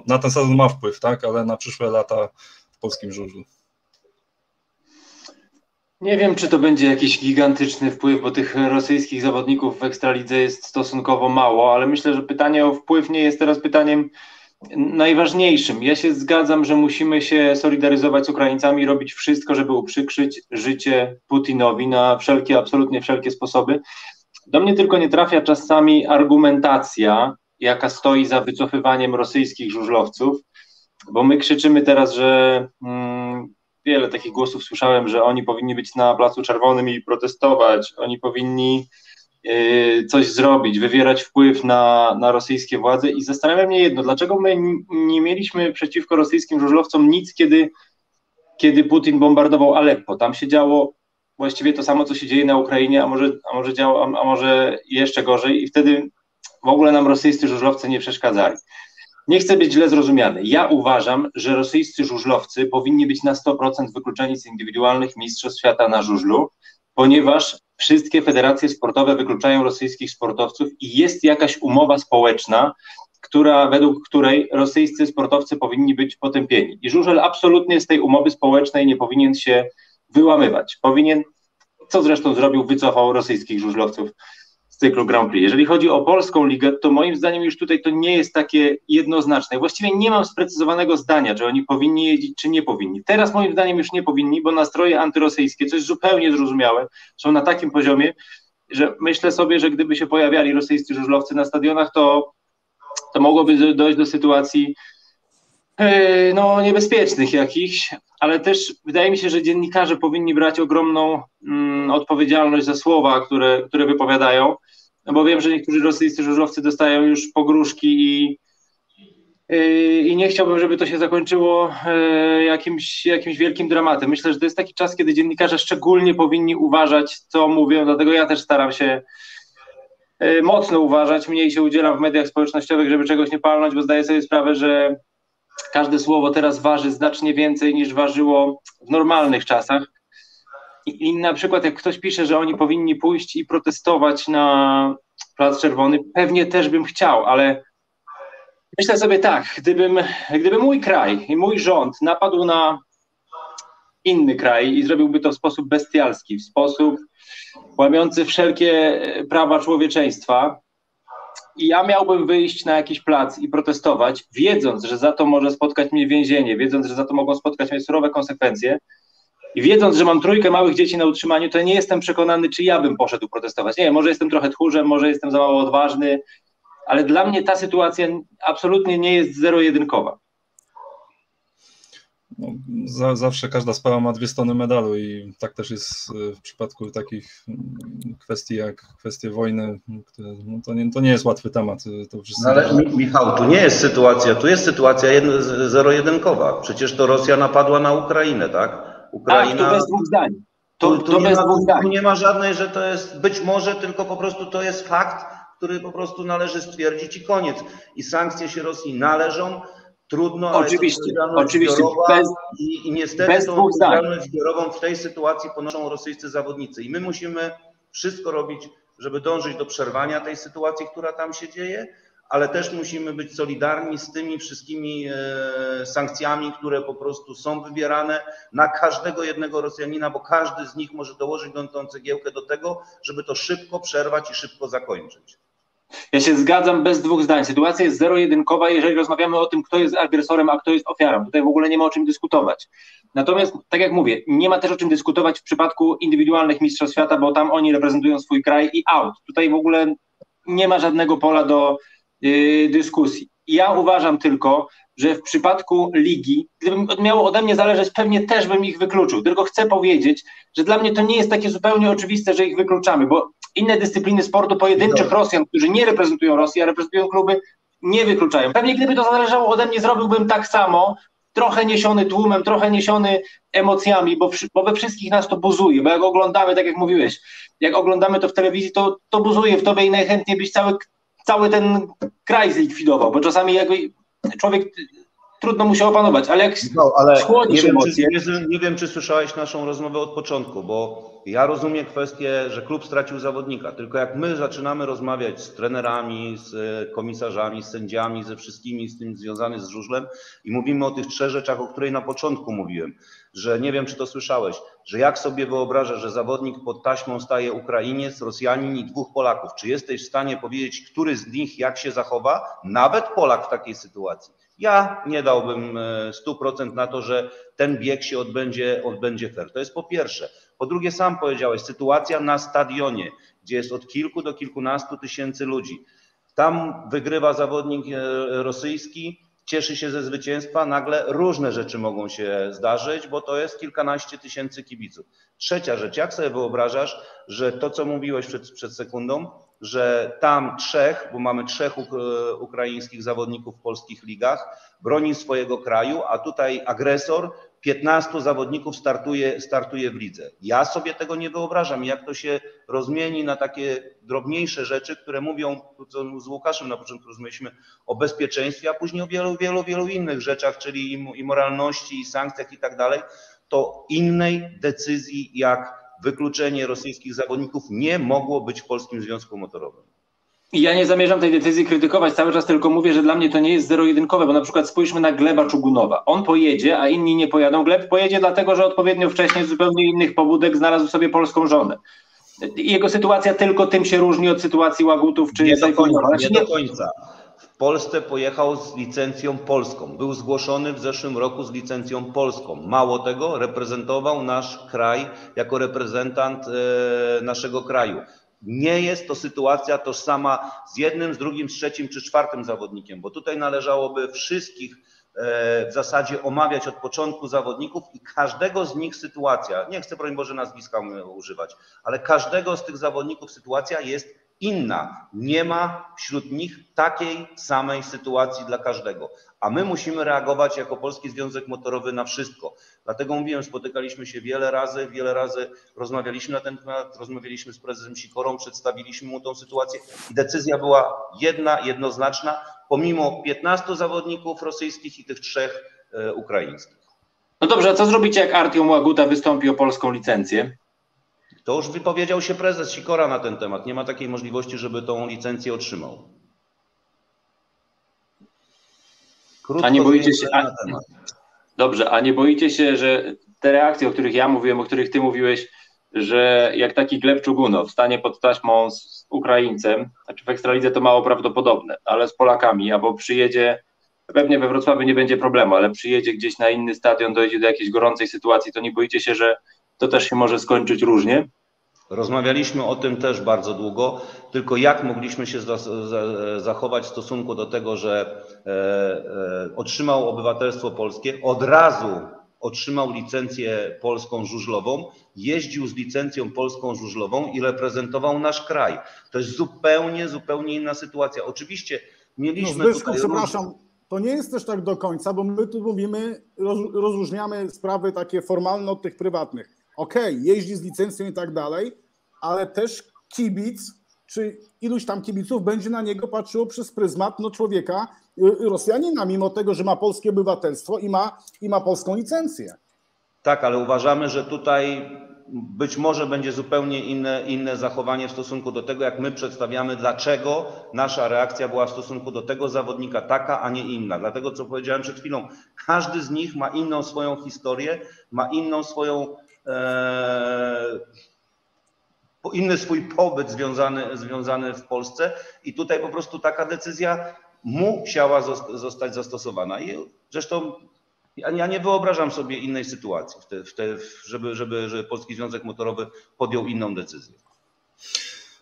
na ten sezon ma wpływ, tak, ale na przyszłe lata w polskim żużlu? Nie wiem, czy to będzie jakiś gigantyczny wpływ, bo tych rosyjskich zawodników w Ekstralidze jest stosunkowo mało, ale myślę, że pytanie o wpływ nie jest teraz pytaniem najważniejszym. Ja się zgadzam, że musimy się solidaryzować z Ukraińcami, robić wszystko, żeby uprzykrzyć życie Putinowi na absolutnie wszelkie sposoby. Do mnie tylko nie trafia czasami argumentacja, jaka stoi za wycofywaniem rosyjskich żużlowców, bo my krzyczymy teraz, że wiele takich głosów słyszałem, że oni powinni być na Placu Czerwonym i protestować, oni powinni coś zrobić, wywierać wpływ na rosyjskie władze i zastanawia mnie jedno, dlaczego my nie mieliśmy przeciwko rosyjskim żużlowcom nic, kiedy Putin bombardował Aleppo, tam się działo właściwie to samo, co się dzieje na Ukrainie, a może jeszcze gorzej i wtedy w ogóle nam rosyjscy żużlowcy nie przeszkadzali. Nie chcę być źle zrozumiany, ja uważam, że rosyjscy żużlowcy powinni być na 100% wykluczeni z indywidualnych mistrzostw świata na żużlu, ponieważ wszystkie federacje sportowe wykluczają rosyjskich sportowców i jest jakaś umowa społeczna, według której rosyjscy sportowcy powinni być potępieni. I żużel absolutnie z tej umowy społecznej nie powinien się wyłamywać. Powinien, co zresztą zrobił, wycofał rosyjskich żużlowców z cyklu Grand Prix. Jeżeli chodzi o polską ligę, to moim zdaniem już tutaj to nie jest takie jednoznaczne. Właściwie nie mam sprecyzowanego zdania, czy oni powinni jeździć, czy nie powinni. Teraz moim zdaniem już nie powinni, bo nastroje antyrosyjskie, coś zupełnie zrozumiałe, są na takim poziomie, że myślę sobie, że gdyby się pojawiali rosyjscy żużlowcy na stadionach, to mogłoby dojść do sytuacji niebezpiecznych jakichś, ale też wydaje mi się, że dziennikarze powinni brać ogromną odpowiedzialność za słowa, które wypowiadają, bo wiem, że niektórzy rosyjscy żużlowcy dostają już pogróżki i nie chciałbym, żeby to się zakończyło jakimś wielkim dramatem. Myślę, że to jest taki czas, kiedy dziennikarze szczególnie powinni uważać, co mówią, dlatego ja też staram się mocno uważać, mniej się udzielam w mediach społecznościowych, żeby czegoś nie palnąć, bo zdaję sobie sprawę, że każde słowo teraz waży znacznie więcej niż ważyło w normalnych czasach. I na przykład jak ktoś pisze, że oni powinni pójść i protestować na Plac Czerwony, pewnie też bym chciał, ale myślę sobie tak, gdyby mój kraj i mój rząd napadł na inny kraj i zrobiłby to w sposób bestialski, w sposób łamiący wszelkie prawa człowieczeństwa, i ja miałbym wyjść na jakiś plac i protestować, wiedząc, że za to może spotkać mnie więzienie, wiedząc, że za to mogą spotkać mnie surowe konsekwencje, I wiedząc, że mam trójkę małych dzieci na utrzymaniu, to nie jestem przekonany, czy ja bym poszedł protestować. Nie, może jestem trochę tchórzem, może jestem za mało odważny, ale dla mnie ta sytuacja absolutnie nie jest zero-jedynkowa. No, zawsze każda sprawa ma dwie strony medalu i tak też jest w przypadku takich kwestii jak kwestie wojny, które, no to nie jest łatwy temat. To wszyscy... Ale Michał, tu jest sytuacja zero-jedynkowa. Przecież to Rosja napadła na Ukrainę, tak? Ukraina... Tak, to bez dwóch zdań. Tu nie ma żadnej, że to jest być może, tylko po prostu to jest fakt, który po prostu należy stwierdzić i koniec. I sankcje się Rosji należą. Trudno, ale oczywiście. I niestety tą odpowiedzialność zbiorową w tej sytuacji ponoszą rosyjscy zawodnicy. I my musimy wszystko robić, żeby dążyć do przerwania tej sytuacji, która tam się dzieje, ale też musimy być solidarni z tymi wszystkimi sankcjami, które po prostu są wywierane na każdego jednego Rosjanina, bo każdy z nich może dołożyć tą cegiełkę do tego, żeby to szybko przerwać i szybko zakończyć. Ja się zgadzam bez dwóch zdań. Sytuacja jest zero-jedynkowa, jeżeli rozmawiamy o tym, kto jest agresorem, a kto jest ofiarą. Tutaj w ogóle nie ma o czym dyskutować. Natomiast, tak jak mówię, nie ma też o czym dyskutować w przypadku indywidualnych mistrzostw świata, bo tam oni reprezentują swój kraj i out. Tutaj w ogóle nie ma żadnego pola do dyskusji. Ja uważam tylko, że w przypadku ligi, gdyby miało ode mnie zależeć, pewnie też bym ich wykluczył. Tylko chcę powiedzieć, że dla mnie to nie jest takie zupełnie oczywiste, że ich wykluczamy, bo inne dyscypliny sportu pojedynczych Rosjan, którzy nie reprezentują Rosji, a reprezentują kluby, nie wykluczają. Pewnie gdyby to zależało ode mnie, zrobiłbym tak samo, trochę niesiony tłumem, trochę niesiony emocjami, bo we wszystkich nas to buzuje, bo jak oglądamy, tak jak mówiłeś, jak oglądamy to w telewizji, to buzuje w tobie i najchętniej byś cały ten kraj zlikwidował, bo czasami jako człowiek trudno mu się opanować, ale jak schłodzisz emocje... Nie wiem, czy słyszałeś naszą rozmowę od początku, bo ja rozumiem kwestię, że klub stracił zawodnika, tylko jak my zaczynamy rozmawiać z trenerami, z komisarzami, z sędziami, ze wszystkimi z tym związanymi z żużlem i mówimy o tych trzech rzeczach, o której na początku mówiłem, że nie wiem, czy to słyszałeś, że jak sobie wyobrażasz, że zawodnik pod taśmą staje Ukrainiec, Rosjanin i dwóch Polaków, czy jesteś w stanie powiedzieć, który z nich jak się zachowa, nawet Polak w takiej sytuacji? Ja nie dałbym 100% na to, że ten bieg się odbędzie fair. To jest po pierwsze. Po drugie, sam powiedziałeś, sytuacja na stadionie, gdzie jest od kilku do kilkunastu tysięcy ludzi. Tam wygrywa zawodnik rosyjski, cieszy się ze zwycięstwa, nagle różne rzeczy mogą się zdarzyć, bo to jest kilkanaście tysięcy kibiców. Trzecia rzecz, jak sobie wyobrażasz, że to, co mówiłeś przed sekundą, że tam trzech, bo mamy trzech ukraińskich zawodników w polskich ligach, broni swojego kraju, a tutaj agresor 15 zawodników startuje w lidze. Ja sobie tego nie wyobrażam, jak to się rozmieni na takie drobniejsze rzeczy, które mówią, co z Łukaszem na początku rozmawialiśmy, o bezpieczeństwie, a później o wielu, wielu, wielu innych rzeczach, czyli i moralności, i sankcjach i tak dalej, to innej decyzji jak wykluczenie rosyjskich zawodników nie mogło być w Polskim Związku Motorowym. Ja nie zamierzam tej decyzji krytykować, cały czas tylko mówię, że dla mnie to nie jest zero-jedynkowe, bo na przykład spójrzmy na Gleba Czugunowa. On pojedzie, a inni nie pojadą. Gleb pojedzie dlatego, że odpowiednio wcześniej z zupełnie innych pobudek znalazł sobie polską żonę. Jego sytuacja tylko tym się różni od sytuacji Łagutów czy Sajfudinowa. Nie do końca. W Polsce pojechał z licencją polską. Był zgłoszony w zeszłym roku z licencją polską. Mało tego, reprezentował nasz kraj jako reprezentant naszego kraju. Nie jest to sytuacja tożsama z jednym, z drugim, z trzecim czy czwartym zawodnikiem, bo tutaj należałoby wszystkich w zasadzie omawiać od początku zawodników i każdego z nich sytuacja, nie chcę broń Boże nazwiska używać, ale każdego z tych zawodników sytuacja jest inna. Nie ma wśród nich takiej samej sytuacji dla każdego, a my musimy reagować jako Polski Związek Motorowy na wszystko. Dlatego mówiłem, spotykaliśmy się wiele razy rozmawialiśmy na ten temat, rozmawialiśmy z prezesem Sikorą, przedstawiliśmy mu tą sytuację i decyzja była jednoznaczna, pomimo 15 zawodników rosyjskich i tych trzech ukraińskich. No dobrze, a co zrobicie, jak Artiom Łaguta wystąpi o polską licencję? To już wypowiedział się prezes Sikora na ten temat. Nie ma takiej możliwości, żeby tą licencję otrzymał. A nie boicie się... Dobrze, a nie boicie się, że te reakcje, o których ja mówiłem, o których ty mówiłeś, że jak taki Gleb Czugunow stanie pod taśmą z Ukraińcem, znaczy w Ekstralidze to mało prawdopodobne, ale z Polakami, albo przyjedzie Pewnie we Wrocławiu nie będzie problemu, ale przyjedzie gdzieś na inny stadion, dojdzie do jakiejś gorącej sytuacji, to nie boicie się, że to też się może skończyć różnie? Rozmawialiśmy o tym też bardzo długo, tylko jak mogliśmy się zachować w stosunku do tego, że otrzymał obywatelstwo polskie, od razu otrzymał licencję polską żużlową, jeździł z licencją polską żużlową i reprezentował nasz kraj. To jest zupełnie inna sytuacja. Oczywiście mieliśmy przepraszam, to nie jest też tak do końca, bo my tu mówimy, rozróżniamy sprawy takie formalne od tych prywatnych. Okej, jeździ z licencją i tak dalej, ale też kibic, czy iluś tam kibiców będzie na niego patrzyło przez pryzmat człowieka, Rosjanina, mimo tego, że ma polskie obywatelstwo i ma polską licencję. Tak, ale uważamy, że tutaj być może będzie zupełnie inne zachowanie w stosunku do tego, jak my przedstawiamy, dlaczego nasza reakcja była w stosunku do tego zawodnika taka, a nie inna. Dlatego, co powiedziałem przed chwilą, każdy z nich ma inną swoją historię, ma inną swoją... inny swój pobyt związany w Polsce i tutaj po prostu taka decyzja musiała zostać zastosowana. I zresztą ja nie wyobrażam sobie innej sytuacji, żeby Polski Związek Motorowy podjął inną decyzję.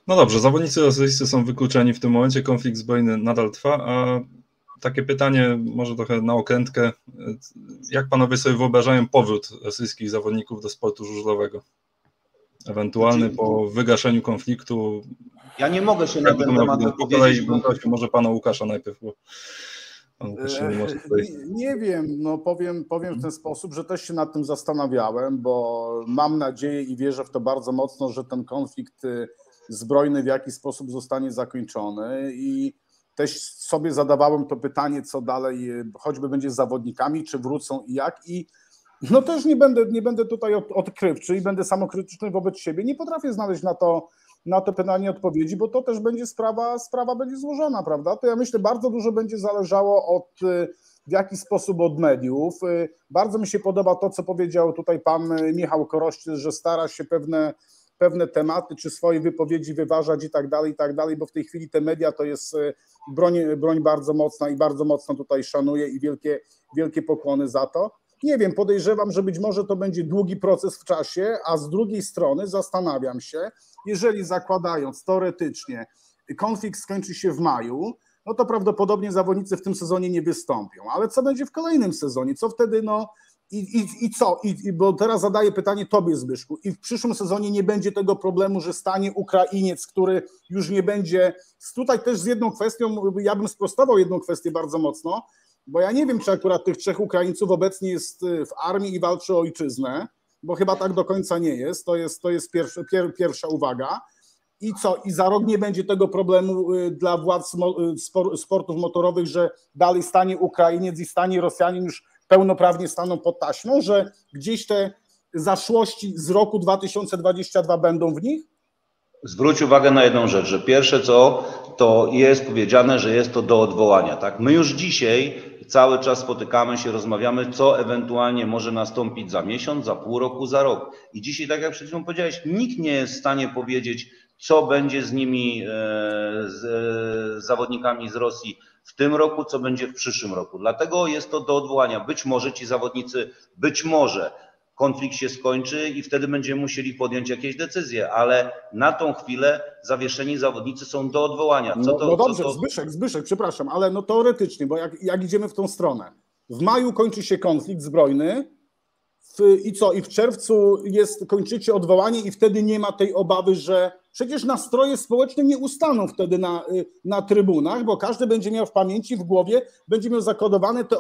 No dobrze, zawodnicy rosyjscy są wykluczeni w tym momencie, konflikt zbrojny nadal trwa, a takie pytanie, może trochę na okrętkę, jak panowie sobie wyobrażają powrót rosyjskich zawodników do sportu żużlowego? Ewentualny po wygaszeniu konfliktu. Ja nie mogę się na ten temat wypowiedzieć. Może pana Łukasza najpierw, bo pan Łukasz nie może tutaj... Nie wiem, powiem w ten sposób, że też się nad tym zastanawiałem, bo mam nadzieję i wierzę w to bardzo mocno, że ten konflikt zbrojny w jakiś sposób zostanie zakończony i też sobie zadawałem to pytanie, co dalej, choćby będzie z zawodnikami, czy wrócą i jak. I no też nie będę tutaj odkrywczy i będę samokrytyczny wobec siebie. Nie potrafię znaleźć na to pytanie odpowiedzi, bo to też będzie sprawa będzie złożona, prawda? To ja myślę, bardzo dużo będzie zależało w jaki sposób od mediów. Bardzo mi się podoba to, co powiedział tutaj pan Michał Korościel, że stara się pewne tematy czy swoje wypowiedzi wyważać i tak dalej, bo w tej chwili te media to jest broń bardzo mocna i bardzo mocno tutaj szanuję i wielkie pokłony za to. Nie wiem, podejrzewam, że być może to będzie długi proces w czasie, a z drugiej strony zastanawiam się, jeżeli zakładając teoretycznie konflikt skończy się w maju, no to prawdopodobnie zawodnicy w tym sezonie nie wystąpią, ale co będzie w kolejnym sezonie, co wtedy bo teraz zadaję pytanie tobie, Zbyszku, i w przyszłym sezonie nie będzie tego problemu, że stanie Ukrainiec, który już nie będzie, tutaj też z jedną kwestią, ja bym sprostował jedną kwestię bardzo mocno, bo ja nie wiem, czy akurat tych trzech Ukraińców obecnie jest w armii i walczy o ojczyznę, bo chyba tak do końca nie jest, to jest pierwsza uwaga. I co? I za rok nie będzie tego problemu dla władz sportów motorowych, że dalej stanie Ukrainiec i stanie Rosjanin już pełnoprawnie staną pod taśmą, że gdzieś te zaszłości z roku 2022 będą w nich? Zwróć uwagę na jedną rzecz, że pierwsze co, to jest powiedziane, że jest to do odwołania. Tak? My już dzisiaj cały czas spotykamy się, rozmawiamy, co ewentualnie może nastąpić za miesiąc, za pół roku, za rok. I dzisiaj, tak jak przed chwilą powiedziałeś, nikt nie jest w stanie powiedzieć, co będzie z nimi, z zawodnikami z Rosji w tym roku, co będzie w przyszłym roku. Dlatego jest to do odwołania. Być może ci zawodnicy, konflikt się skończy i wtedy będziemy musieli podjąć jakieś decyzje, ale na tą chwilę zawieszeni zawodnicy są do odwołania. Zbyszek, przepraszam, ale teoretycznie, bo jak idziemy w tą stronę, w maju kończy się konflikt zbrojny i w czerwcu kończycie odwołanie i wtedy nie ma tej obawy, że przecież nastroje społeczne nie ustaną wtedy na trybunach, bo każdy będzie miał w pamięci, w głowie, będzie miał zakodowane te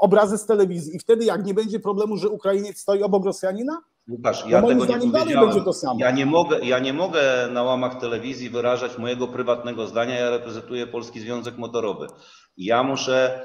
obrazy z telewizji. I wtedy jak nie będzie problemu, że Ukrainiec stoi obok Rosjanina? Łukasz, ja moim zdaniem dalej będzie to samo. Ja nie mogę na łamach telewizji wyrażać mojego prywatnego zdania, ja reprezentuję Polski Związek Motorowy. Ja muszę,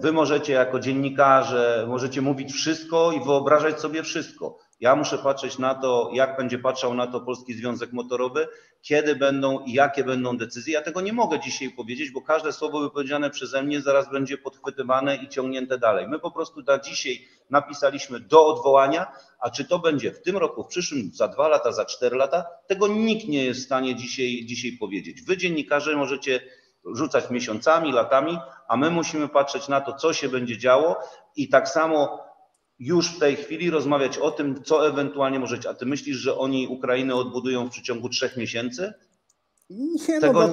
wy możecie jako dziennikarze, możecie mówić wszystko i wyobrażać sobie wszystko. Ja muszę patrzeć na to, jak będzie patrzał na to Polski Związek Motorowy, kiedy będą i jakie będą decyzje. Ja tego nie mogę dzisiaj powiedzieć, bo każde słowo wypowiedziane przeze mnie zaraz będzie podchwytywane i ciągnięte dalej. My po prostu na dzisiaj napisaliśmy do odwołania, a czy to będzie w tym roku, w przyszłym, za 2 lata, za 4 lata, tego nikt nie jest w stanie dzisiaj powiedzieć. Wy dziennikarze możecie rzucać miesiącami, latami, a my musimy patrzeć na to, co się będzie działo i tak samo już w tej chwili rozmawiać o tym, co ewentualnie możecie. A ty myślisz, że oni Ukrainę odbudują w przeciągu 3 miesięcy? Nie, no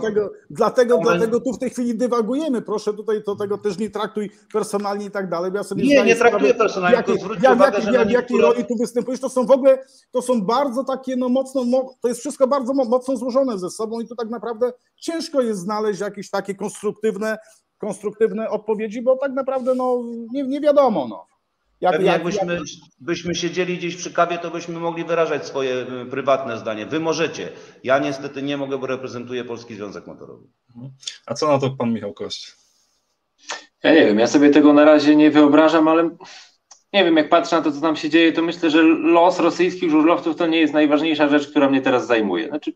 dlatego tu w tej chwili dywagujemy. Proszę tutaj do tego też nie traktuj personalnie i tak dalej. Ja sobie nie traktuję personalnie, to zwróć uwagę, że w jakiej roli tu występujesz, to są w ogóle, to są bardzo takie, no mocno, to jest wszystko bardzo mocno złożone ze sobą i tu tak naprawdę ciężko jest znaleźć jakieś takie konstruktywne odpowiedzi, bo tak naprawdę no nie wiadomo, no. Jakbyśmy siedzieli gdzieś przy kawie, to byśmy mogli wyrażać swoje prywatne zdanie. Wy możecie. Ja niestety nie mogę, bo reprezentuję Polski Związek Motorowy. A co na to pan Michał Korościel? Ja nie wiem, ja sobie tego na razie nie wyobrażam, ale nie wiem, jak patrzę na to, co tam się dzieje, to myślę, że los rosyjskich żużlowców to nie jest najważniejsza rzecz, która mnie teraz zajmuje. Znaczy,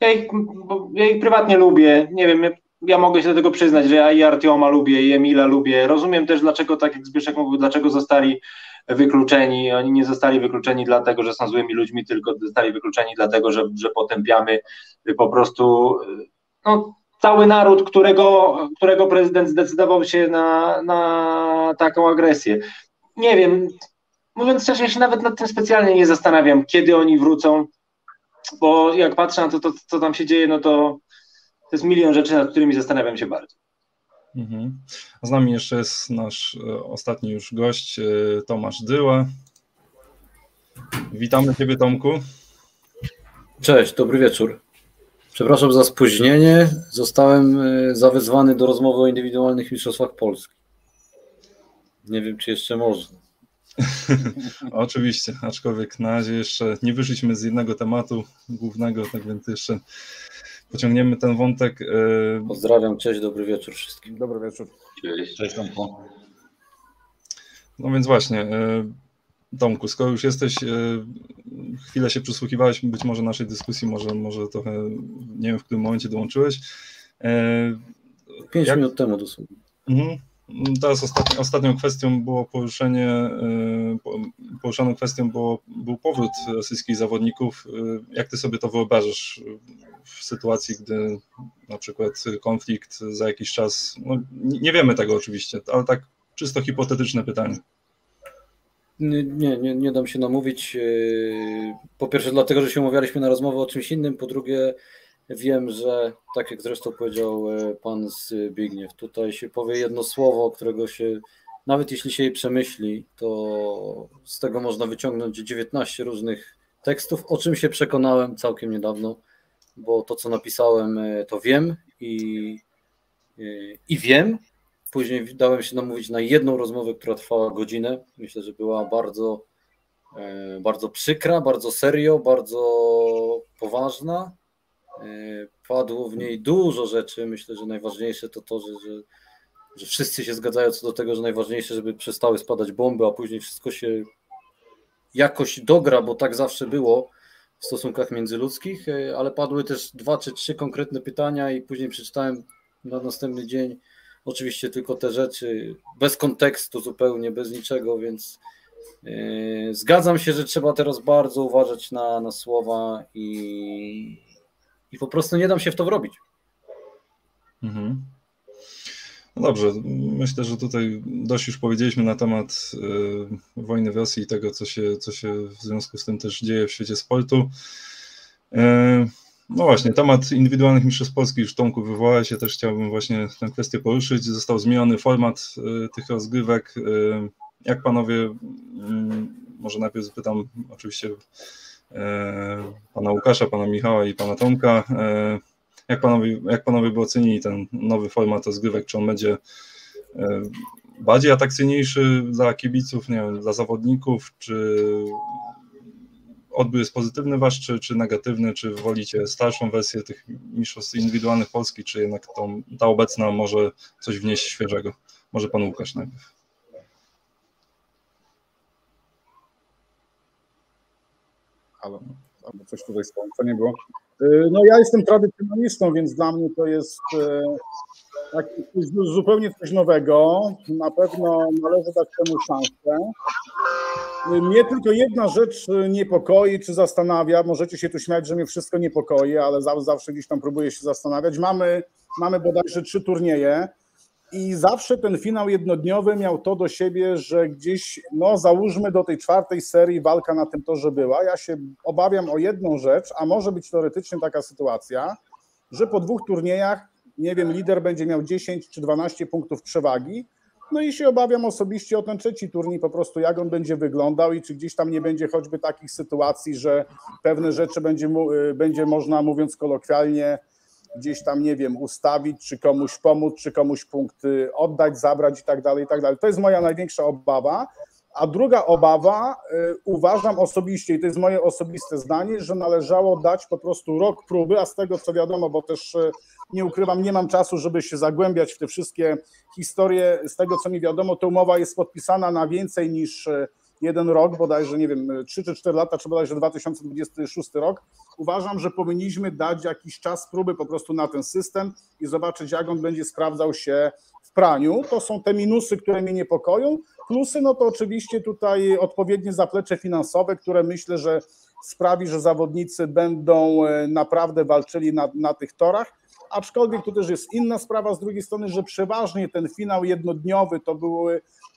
ja ich prywatnie lubię, nie wiem, ja mogę się do tego przyznać, że ja i Artioma lubię, i Emila lubię. Rozumiem też, dlaczego, tak jak Zbyszek mówił, dlaczego zostali wykluczeni. Oni nie zostali wykluczeni dlatego, że są złymi ludźmi, tylko zostali wykluczeni dlatego, że potępiamy po prostu no, cały naród, którego prezydent zdecydował się na taką agresję. Nie wiem, mówiąc szczerze, ja się nawet nad tym specjalnie nie zastanawiam, kiedy oni wrócą, bo jak patrzę na to, co tam się dzieje, no to jest milion rzeczy, nad którymi zastanawiam się bardzo. Z nami jeszcze jest nasz ostatni już gość, Tomasz Dryła. Witamy Ciebie, Tomku. Cześć, dobry wieczór. Przepraszam za spóźnienie. Zostałem zawezwany do rozmowy o indywidualnych mistrzostwach Polski. Nie wiem, czy jeszcze można. Oczywiście, aczkolwiek na razie jeszcze nie wyszliśmy z jednego tematu głównego, tak więc jeszcze pociągniemy ten wątek. Pozdrawiam, cześć, dobry wieczór wszystkim. Dobry wieczór. Cześć, Tomku. No więc właśnie, Tomku, skoro już jesteś, chwilę się przysłuchiwałeś być może naszej dyskusji, może trochę, nie wiem w którym momencie dołączyłeś. 5 minut temu dosłownie. Teraz ostatnią kwestią było poruszoną kwestią był powrót rosyjskich zawodników. Jak ty sobie to wyobrażasz w sytuacji, gdy na przykład konflikt za jakiś czas, no nie wiemy tego oczywiście, ale tak czysto hipotetyczne pytanie. Nie dam się namówić. Po pierwsze dlatego, że się umawialiśmy na rozmowę o czymś innym, po drugie wiem, że tak jak zresztą powiedział pan Zbigniew, tutaj się powie jedno słowo, którego się, nawet jeśli się je przemyśli, to z tego można wyciągnąć 19 różnych tekstów, o czym się przekonałem całkiem niedawno, bo to, co napisałem, to wiem i wiem. Później dałem się namówić na jedną rozmowę, która trwała godzinę. Myślę, że była bardzo, bardzo przykra, bardzo serio, bardzo poważna. Padło w niej dużo rzeczy. Myślę, że najważniejsze to, że wszyscy się zgadzają co do tego, że najważniejsze, żeby przestały spadać bomby, a później wszystko się jakoś dogra, bo tak zawsze było w stosunkach międzyludzkich, ale padły też 2 czy 3 konkretne pytania i później przeczytałem na następny dzień oczywiście tylko te rzeczy, bez kontekstu zupełnie, bez niczego, więc zgadzam się, że trzeba teraz bardzo uważać na słowa i po prostu nie dam się w to wrobić. No dobrze, myślę, że tutaj dość już powiedzieliśmy na temat wojny w Rosji i tego, co się w związku z tym też dzieje w świecie sportu. No właśnie, temat indywidualnych mistrzostw Polski już, Tomku, wywołałeś, ja też chciałbym właśnie tę kwestię poruszyć. Został zmieniony format tych rozgrywek. Jak panowie, może najpierw zapytam oczywiście pana Łukasza, pana Michała i pana Tomka. Jak panowie by ocenili ten nowy format rozgrywek? Czy on będzie bardziej atrakcyjniejszy dla kibiców, nie wiem, dla zawodników? Czy odbiór jest pozytywny wasz, czy negatywny? Czy wolicie starszą wersję tych mistrzostw indywidualnych Polski, czy jednak ta obecna może coś wnieść świeżego? Może pan Łukasz najpierw. Albo coś tutaj z nie było. No ja jestem tradycjonalistą, więc dla mnie to jest zupełnie coś nowego. Na pewno należy dać temu szansę. Mnie tylko jedna rzecz niepokoi, czy zastanawia. Możecie się tu śmiać, że mnie wszystko niepokoi, ale zawsze gdzieś tam próbuję się zastanawiać. Mamy bodajże 3 turnieje i zawsze ten finał jednodniowy miał to do siebie, że gdzieś, no załóżmy, do tej 4. serii walka na tym torze była. Ja się obawiam o jedną rzecz, a może być teoretycznie taka sytuacja, że po 2 turniejach, nie wiem, lider będzie miał 10 czy 12 punktów przewagi. No i się obawiam osobiście o ten 3. turniej, po prostu jak on będzie wyglądał i czy gdzieś tam nie będzie choćby takich sytuacji, że pewne rzeczy będzie można, mówiąc kolokwialnie, gdzieś tam, nie wiem, ustawić, czy komuś pomóc, czy komuś punkty oddać, zabrać i tak dalej, i tak dalej. To jest moja największa obawa. A druga obawa, uważam osobiście, i to jest moje osobiste zdanie, że należało dać po prostu rok próby, a z tego co wiadomo, bo też nie ukrywam, nie mam czasu, żeby się zagłębiać w te wszystkie historie, z tego co mi wiadomo, to umowa jest podpisana na więcej niż 1 rok, bodajże, nie wiem, 3 czy 4 lata, czy bodajże 2026 rok. Uważam, że powinniśmy dać jakiś czas próby po prostu na ten system i zobaczyć, jak on będzie sprawdzał się w praniu. To są te minusy, które mnie niepokoją. Plusy, no to oczywiście tutaj odpowiednie zaplecze finansowe, które myślę, że sprawi, że zawodnicy będą naprawdę walczyli na tych torach. Aczkolwiek to też jest inna sprawa z drugiej strony, że przeważnie ten finał jednodniowy to był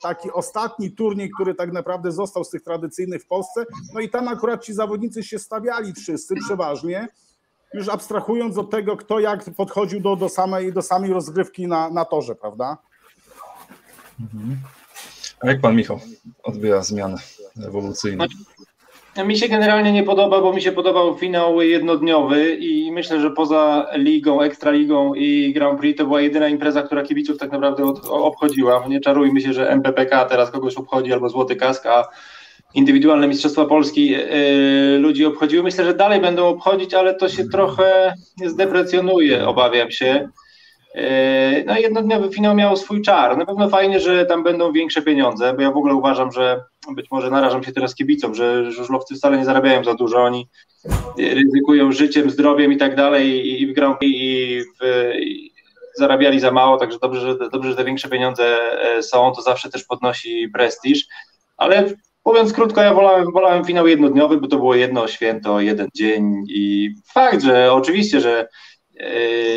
taki ostatni turniej, który tak naprawdę został z tych tradycyjnych w Polsce. No i tam akurat ci zawodnicy się stawiali wszyscy przeważnie, już abstrahując od tego, kto jak podchodził do samej rozgrywki na torze, prawda? Mhm. A jak pan Michał odbiera zmianę ewolucyjną? Mi się generalnie nie podoba, bo mi się podobał finał jednodniowy i myślę, że poza ligą, Ekstraligą i Grand Prix to była jedyna impreza, która kibiców tak naprawdę obchodziła. Nie czarujmy się, że MPPK teraz kogoś obchodzi albo Złoty Kask, a indywidualne Mistrzostwa Polski ludzi obchodziły. Myślę, że dalej będą obchodzić, ale to się trochę zdeprecjonuje, obawiam się. No jednodniowy finał miał swój czar. Na pewno fajnie, że tam będą większe pieniądze, bo ja w ogóle uważam, że być może narażam się teraz kibicom, że żużlowcy wcale nie zarabiają za dużo, oni ryzykują życiem, zdrowiem i tak dalej i w Grand Prix i zarabiali za mało, także dobrze, że te większe pieniądze są, to zawsze też podnosi prestiż, ale mówiąc krótko, ja wolałem finał jednodniowy, bo to było jedno święto, jeden dzień i fakt, że oczywiście, że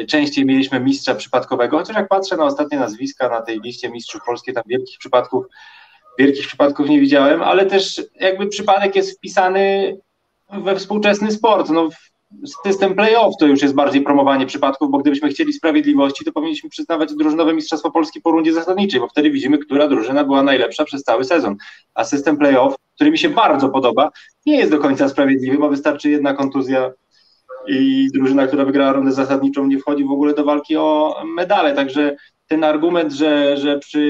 częściej mieliśmy mistrza przypadkowego, chociaż jak patrzę na ostatnie nazwiska na tej liście mistrzów Polski, tam wielkich przypadków nie widziałem, ale też jakby przypadek jest wpisany we współczesny sport. No, system play-off to już jest bardziej promowanie przypadków, bo gdybyśmy chcieli sprawiedliwości, to powinniśmy przyznawać drużynowe mistrzostwo Polski po rundzie zasadniczej, bo wtedy widzimy, która drużyna była najlepsza przez cały sezon. A system play-off, który mi się bardzo podoba, nie jest do końca sprawiedliwy, bo wystarczy jedna kontuzja i drużyna, która wygrała rundę zasadniczą, nie wchodzi w ogóle do walki o medale, także ten argument, że przy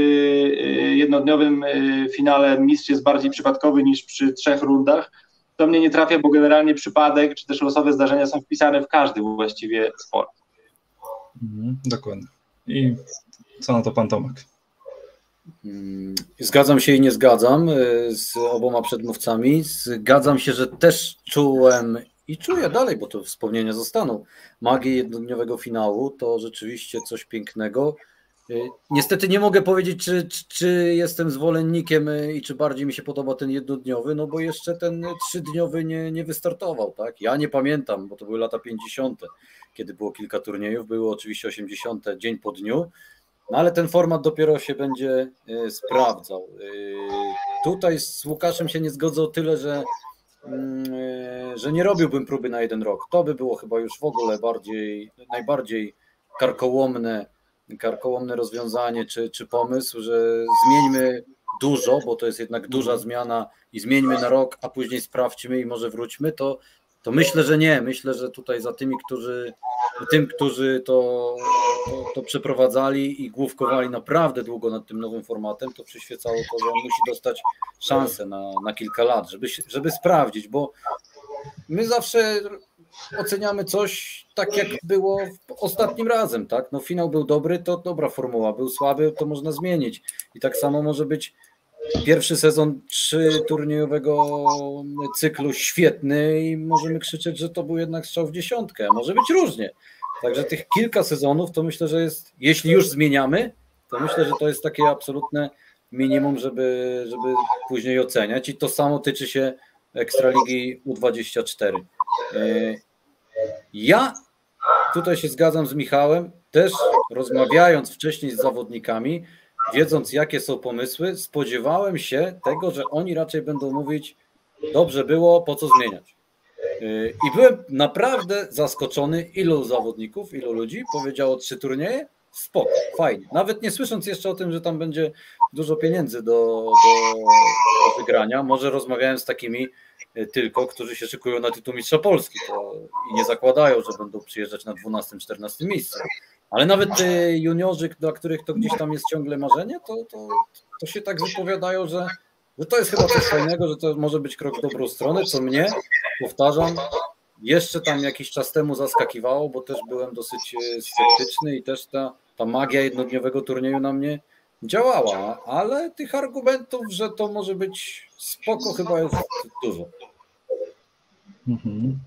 jednodniowym finale mistrz jest bardziej przypadkowy niż przy 3 rundach, to mnie nie trafia, bo generalnie przypadek czy też losowe zdarzenia są wpisane w każdy właściwie sport. Dokładnie. I co na to pan Tomek? Zgadzam się i nie zgadzam z oboma przedmówcami. Zgadzam się, że też czułem i czuję dalej, bo to wspomnienia zostaną, magię jednodniowego finału, to rzeczywiście coś pięknego. Niestety nie mogę powiedzieć, czy jestem zwolennikiem i czy bardziej mi się podoba ten jednodniowy, no bo jeszcze ten 3-dniowy nie wystartował, tak? Ja nie pamiętam, bo to były lata 50., kiedy było kilka turniejów, były oczywiście 80., dzień po dniu, no ale ten format dopiero się będzie sprawdzał. Tutaj z Łukaszem się nie zgodzę o tyle, że nie robiłbym próby na 1 rok. To by było chyba już w ogóle najbardziej karkołomne rozwiązanie czy pomysł, że zmieńmy dużo, bo to jest jednak duża zmiana i zmieńmy na rok, a później sprawdźmy i może wróćmy, to myślę, że nie. Myślę, że tutaj za tymi, którzy to przeprowadzali i główkowali naprawdę długo nad tym nowym formatem, to przyświecało to, że on musi dostać szansę na kilka lat, żeby sprawdzić, bo my zawsze oceniamy coś tak, jak było ostatnim razem, tak? No finał był dobry, to dobra formuła, był słaby, to można zmienić i tak samo może być pierwszy sezon 3-turniejowego cyklu świetny i możemy krzyczeć, że to był jednak strzał w dziesiątkę, może być różnie. Także tych kilka sezonów to myślę, że jest, jeśli już zmieniamy, to myślę, że to jest takie absolutne minimum, żeby później oceniać. I to samo tyczy się Ekstraligi U24. Ja tutaj się zgadzam z Michałem, też rozmawiając wcześniej z zawodnikami, wiedząc jakie są pomysły, spodziewałem się tego, że oni raczej będą mówić, dobrze było, po co zmieniać. I byłem naprawdę zaskoczony, ilu zawodników, ilu ludzi powiedziało 3 turnieje, spoko, fajnie. Nawet nie słysząc jeszcze o tym, że tam będzie dużo pieniędzy do wygrania. Może rozmawiałem z takimi tylko, którzy się szykują na tytuł mistrza Polski i nie zakładają, że będą przyjeżdżać na 12, 14 miejsce. Ale nawet juniorzy, dla których to gdzieś tam jest ciągle marzenie, to się tak wypowiadają, że to jest chyba coś fajnego, że to może być krok w dobrą stronę, co mnie, powtarzam, jeszcze tam jakiś czas temu zaskakiwało, bo też byłem dosyć sceptyczny i też ta magia jednodniowego turnieju na mnie działała, ale tych argumentów, że to może być spoko, chyba jest dużo. Mhm.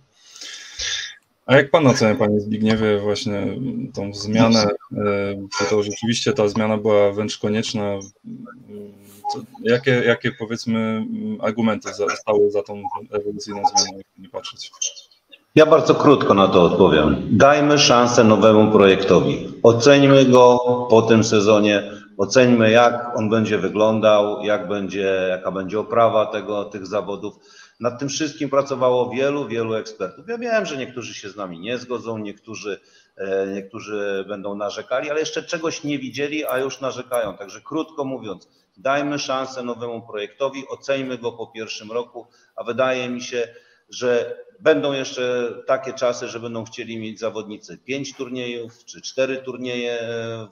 A jak pan ocenia, panie Zbigniewie, właśnie tą zmianę, czy to rzeczywiście ta zmiana była wręcz konieczna? Jakie powiedzmy argumenty stały za tą ewolucyjną zmianą, jak nie patrzeć? Ja bardzo krótko na to odpowiem. Dajmy szansę nowemu projektowi. Oceńmy go po tym sezonie, oceńmy jak on będzie wyglądał, jaka będzie oprawa tych zawodów. Nad tym wszystkim pracowało wielu, wielu ekspertów. Ja wiem, że niektórzy się z nami nie zgodzą, niektórzy będą narzekali, ale jeszcze czegoś nie widzieli, a już narzekają. Także krótko mówiąc, dajmy szansę nowemu projektowi, oceńmy go po pierwszym roku, a wydaje mi się, że będą jeszcze takie czasy, że będą chcieli mieć zawodnicy 5 turniejów czy 4 turnieje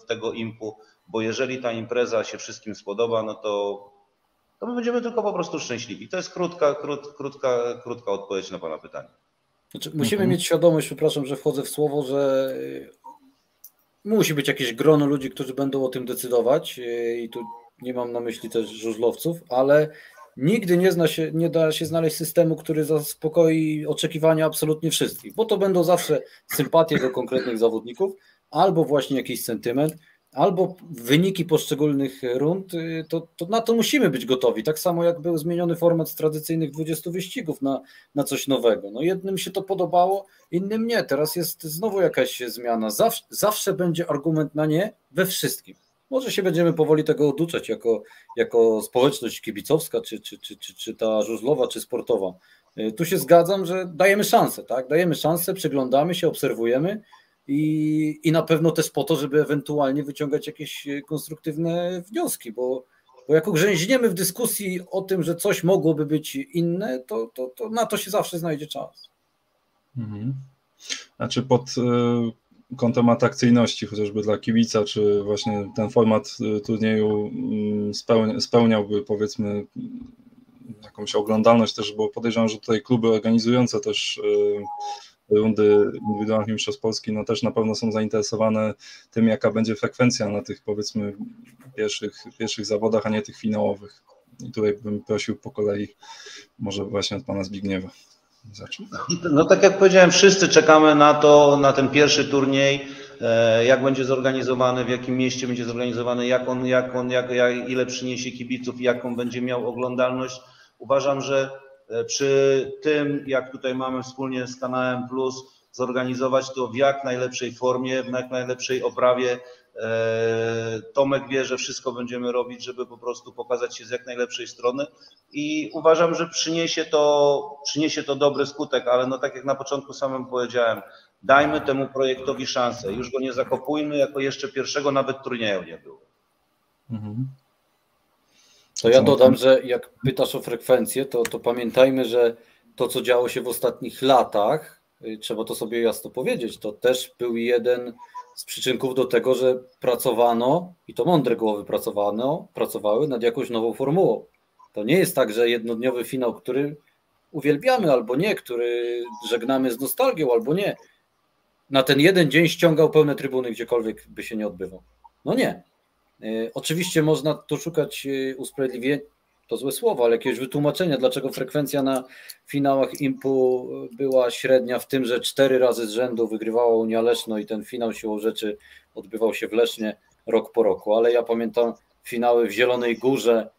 w tego impu, bo jeżeli ta impreza się wszystkim spodoba, no to my będziemy tylko po prostu szczęśliwi. To jest krótka odpowiedź na pana pytanie. Znaczy, musimy mieć świadomość, przepraszam, że wchodzę w słowo, że musi być jakieś grono ludzi, którzy będą o tym decydować i tu nie mam na myśli też żużlowców, ale nigdy nie da się znaleźć systemu, który zaspokoi oczekiwania absolutnie wszystkich, bo to będą zawsze sympatie do konkretnych zawodników albo właśnie jakiś sentyment, albo wyniki poszczególnych rund, to na to musimy być gotowi. Tak samo jak był zmieniony format z tradycyjnych 20 wyścigów na coś nowego. No jednym się to podobało, innym nie. Teraz jest znowu jakaś zmiana. Zawsze będzie argument na nie we wszystkim. Może się będziemy powoli tego oduczać jako społeczność kibicowska, czy ta żużlowa, czy sportowa. Tu się zgadzam, że dajemy szansę, tak? Dajemy szansę, przyglądamy się, obserwujemy, I na pewno też po to, żeby ewentualnie wyciągać jakieś konstruktywne wnioski, bo jak ugrzęźniemy w dyskusji o tym, że coś mogłoby być inne, to na to się zawsze znajdzie czas. Mhm. Znaczy pod kątem atrakcyjności chociażby dla kibica, czy właśnie ten format turnieju spełniałby powiedzmy jakąś oglądalność też, bo podejrzewam, że tutaj kluby organizujące też rundy indywidualnych mistrzostw Polski, no też na pewno są zainteresowane tym, jaka będzie frekwencja na tych powiedzmy pierwszych zawodach, a nie tych finałowych. I tutaj bym prosił po kolei może właśnie od pana Zbigniewa. Zacznę. No tak jak powiedziałem, wszyscy czekamy na ten pierwszy turniej, jak będzie zorganizowany, w jakim mieście będzie zorganizowany, ile przyniesie kibiców, jaką będzie miał oglądalność. Uważam, że przy tym, jak tutaj mamy wspólnie z Kanałem Plus, zorganizować to w jak najlepszej formie, w jak najlepszej oprawie. Tomek wie, że wszystko będziemy robić, żeby po prostu pokazać się z jak najlepszej strony i uważam, że przyniesie to dobry skutek, ale no tak jak na początku samym powiedziałem, dajmy temu projektowi szansę, już go nie zakopujmy, jako jeszcze pierwszego nawet turnieju nie było. Mhm. To ja dodam, że jak pytasz o frekwencję, to pamiętajmy, że to, co działo się w ostatnich latach, trzeba to sobie jasno powiedzieć, to też był jeden z przyczynków do tego, że pracowano i to mądre głowy pracowały nad jakąś nową formułą. To nie jest tak, że jednodniowy finał, który uwielbiamy albo nie, który żegnamy z nostalgią albo nie, na ten jeden dzień ściągał pełne trybuny gdziekolwiek by się nie odbywał. No nie. Oczywiście można tu szukać usprawiedliwienia, to złe słowo, ale jakiegoś wytłumaczenia, dlaczego frekwencja na finałach impu była średnia w tym, że 4 razy z rzędu wygrywała Unia Leszno i ten finał siłą rzeczy odbywał się w Lesznie rok po roku, ale ja pamiętam finały w Zielonej Górze,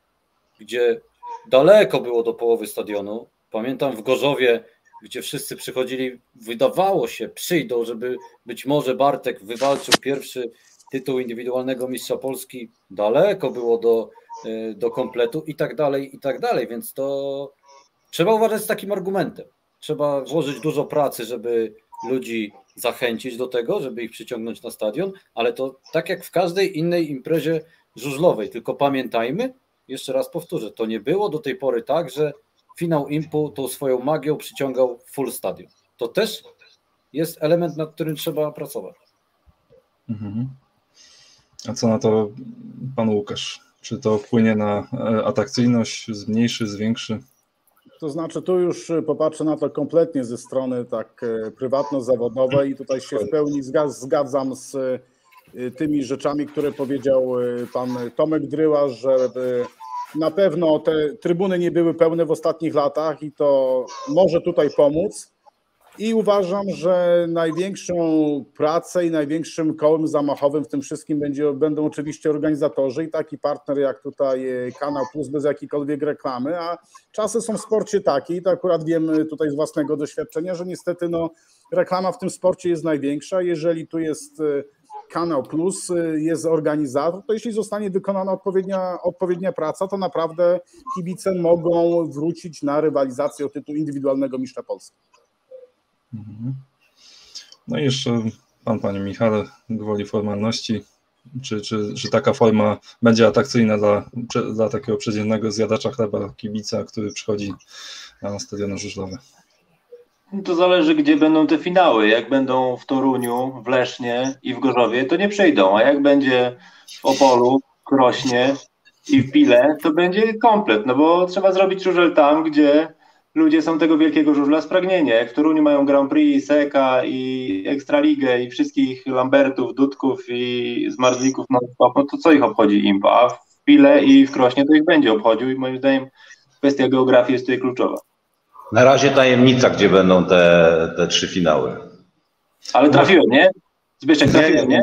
gdzie daleko było do połowy stadionu. Pamiętam w Gorzowie, gdzie wszyscy przychodzili, wydawało się, przyjdą, żeby być może Bartek wywalczył pierwszy tytuł indywidualnego mistrza Polski. Daleko było do kompletu i tak dalej, więc to trzeba uważać z takim argumentem. Trzeba włożyć dużo pracy, żeby ludzi zachęcić do tego, żeby ich przyciągnąć na stadion, ale to tak jak w każdej innej imprezie żużlowej, tylko pamiętajmy, jeszcze raz powtórzę, to nie było do tej pory tak, że finał Impu tą swoją magią przyciągał full stadion. To też jest element, nad którym trzeba pracować. Mhm. A co na to pan Łukasz? Czy to wpłynie na atrakcyjność, zmniejszy, zwiększy? To znaczy tu już popatrzę na to kompletnie ze strony tak prywatno-zawodowej i tutaj się w pełni zgadzam z tymi rzeczami, które powiedział pan Tomek Dryła, że na pewno te trybuny nie były pełne w ostatnich latach i to może tutaj pomóc. I uważam, że największą pracę i największym kołem zamachowym w tym wszystkim będą oczywiście organizatorzy i taki partner jak tutaj Kanał Plus bez jakiejkolwiek reklamy, a czasy są w sporcie takie i to akurat wiem tutaj z własnego doświadczenia, że niestety no, reklama w tym sporcie jest największa. Jeżeli tu jest Kanał Plus, jest organizator, to jeśli zostanie wykonana odpowiednia praca, to naprawdę kibice mogą wrócić na rywalizację o tytuł indywidualnego mistrza Polski. No i jeszcze pan, panie Michale, gwoli formalności, czy taka forma będzie atrakcyjna dla takiego przeciętnego zjadacza chleba, kibica, który przychodzi na stadiony żużlowe? To zależy, gdzie będą te finały. Jak będą w Toruniu, w Lesznie i w Gorzowie, to nie przyjdą, a jak będzie w Opolu, Krośnie i w Pile, to będzie komplet, no bo trzeba zrobić żużel tam, gdzie ludzie są tego wielkiego żużla spragnienia. Jak w Toruniu mają Grand Prix, Seka i Ekstraligę i wszystkich Lambertów, Dudków i Zmarzlików, no to co ich obchodzi Impa? A w Pile i w Krośnie to ich będzie obchodził i moim zdaniem kwestia geografii jest tutaj kluczowa. Na razie tajemnica, gdzie będą te trzy finały. Ale trafiłem, nie? Zbyszek trafiłem, nie?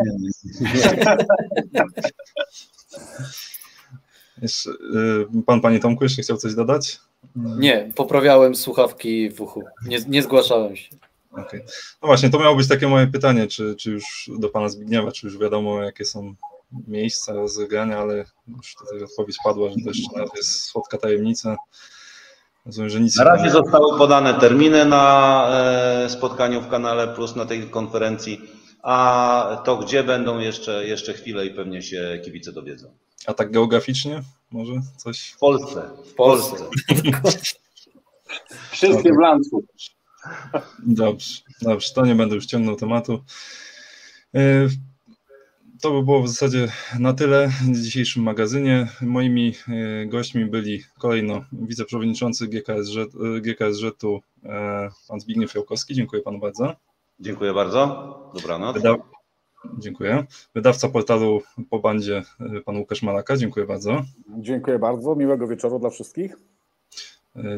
Nie. Pan, panie Tomku, jeszcze chciał coś dodać? Nie, poprawiałem słuchawki w uchu, nie zgłaszałem się. Okay. No właśnie, to miało być takie moje pytanie, czy już do pana Zbigniewa, czy już wiadomo, jakie są miejsca rozegrania, ale już tutaj odpowiedź padła, że to jeszcze jest słodka tajemnica. Rozumiem, że nic. Na razie zostały podane terminy na spotkaniu w Kanale Plus, na tej konferencji, a to gdzie będą jeszcze chwilę i pewnie się kibice dowiedzą. A tak geograficznie może coś? W Polsce. W Polsce. Wszystkie w Lancu. Dobrze, to nie będę już ciągnął tematu. To by było w zasadzie na tyle w dzisiejszym magazynie. Moimi gośćmi byli kolejno wiceprzewodniczący GKSZ-u pan Zbigniew Fiałkowski. Dziękuję panu bardzo. Dziękuję bardzo. Dobranoc. Dziękuję. Wydawca portalu Po Bandzie, pan Łukasz Malaka. Dziękuję bardzo. Dziękuję bardzo. Miłego wieczoru dla wszystkich.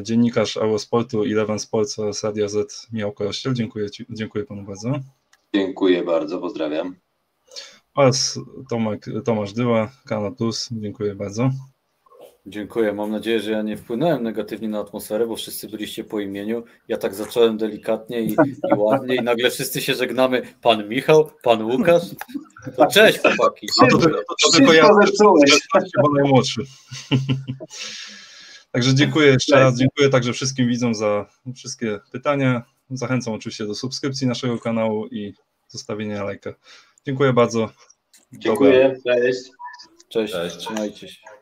Dziennikarz Eurosportu i Eleven Sports oraz Radia Z, Michał Korościel. Dziękuję panu bardzo. Dziękuję bardzo. Pozdrawiam. Oraz Tomasz Dryła, Kanał Plus. Dziękuję bardzo. Dziękuję. Mam nadzieję, że ja nie wpłynąłem negatywnie na atmosferę, bo wszyscy byliście po imieniu. Ja tak zacząłem delikatnie i ładnie i nagle wszyscy się żegnamy. Pan Michał, pan Łukasz. To cześć, chłopaki. To ja najmłodszy. Także dziękuję jeszcze raz. Dziękuję także wszystkim widzom za wszystkie pytania. Zachęcam oczywiście do subskrypcji naszego kanału i zostawienia lajka. Dziękuję bardzo. Dziękuję. Cześć. Cześć. Trzymajcie się.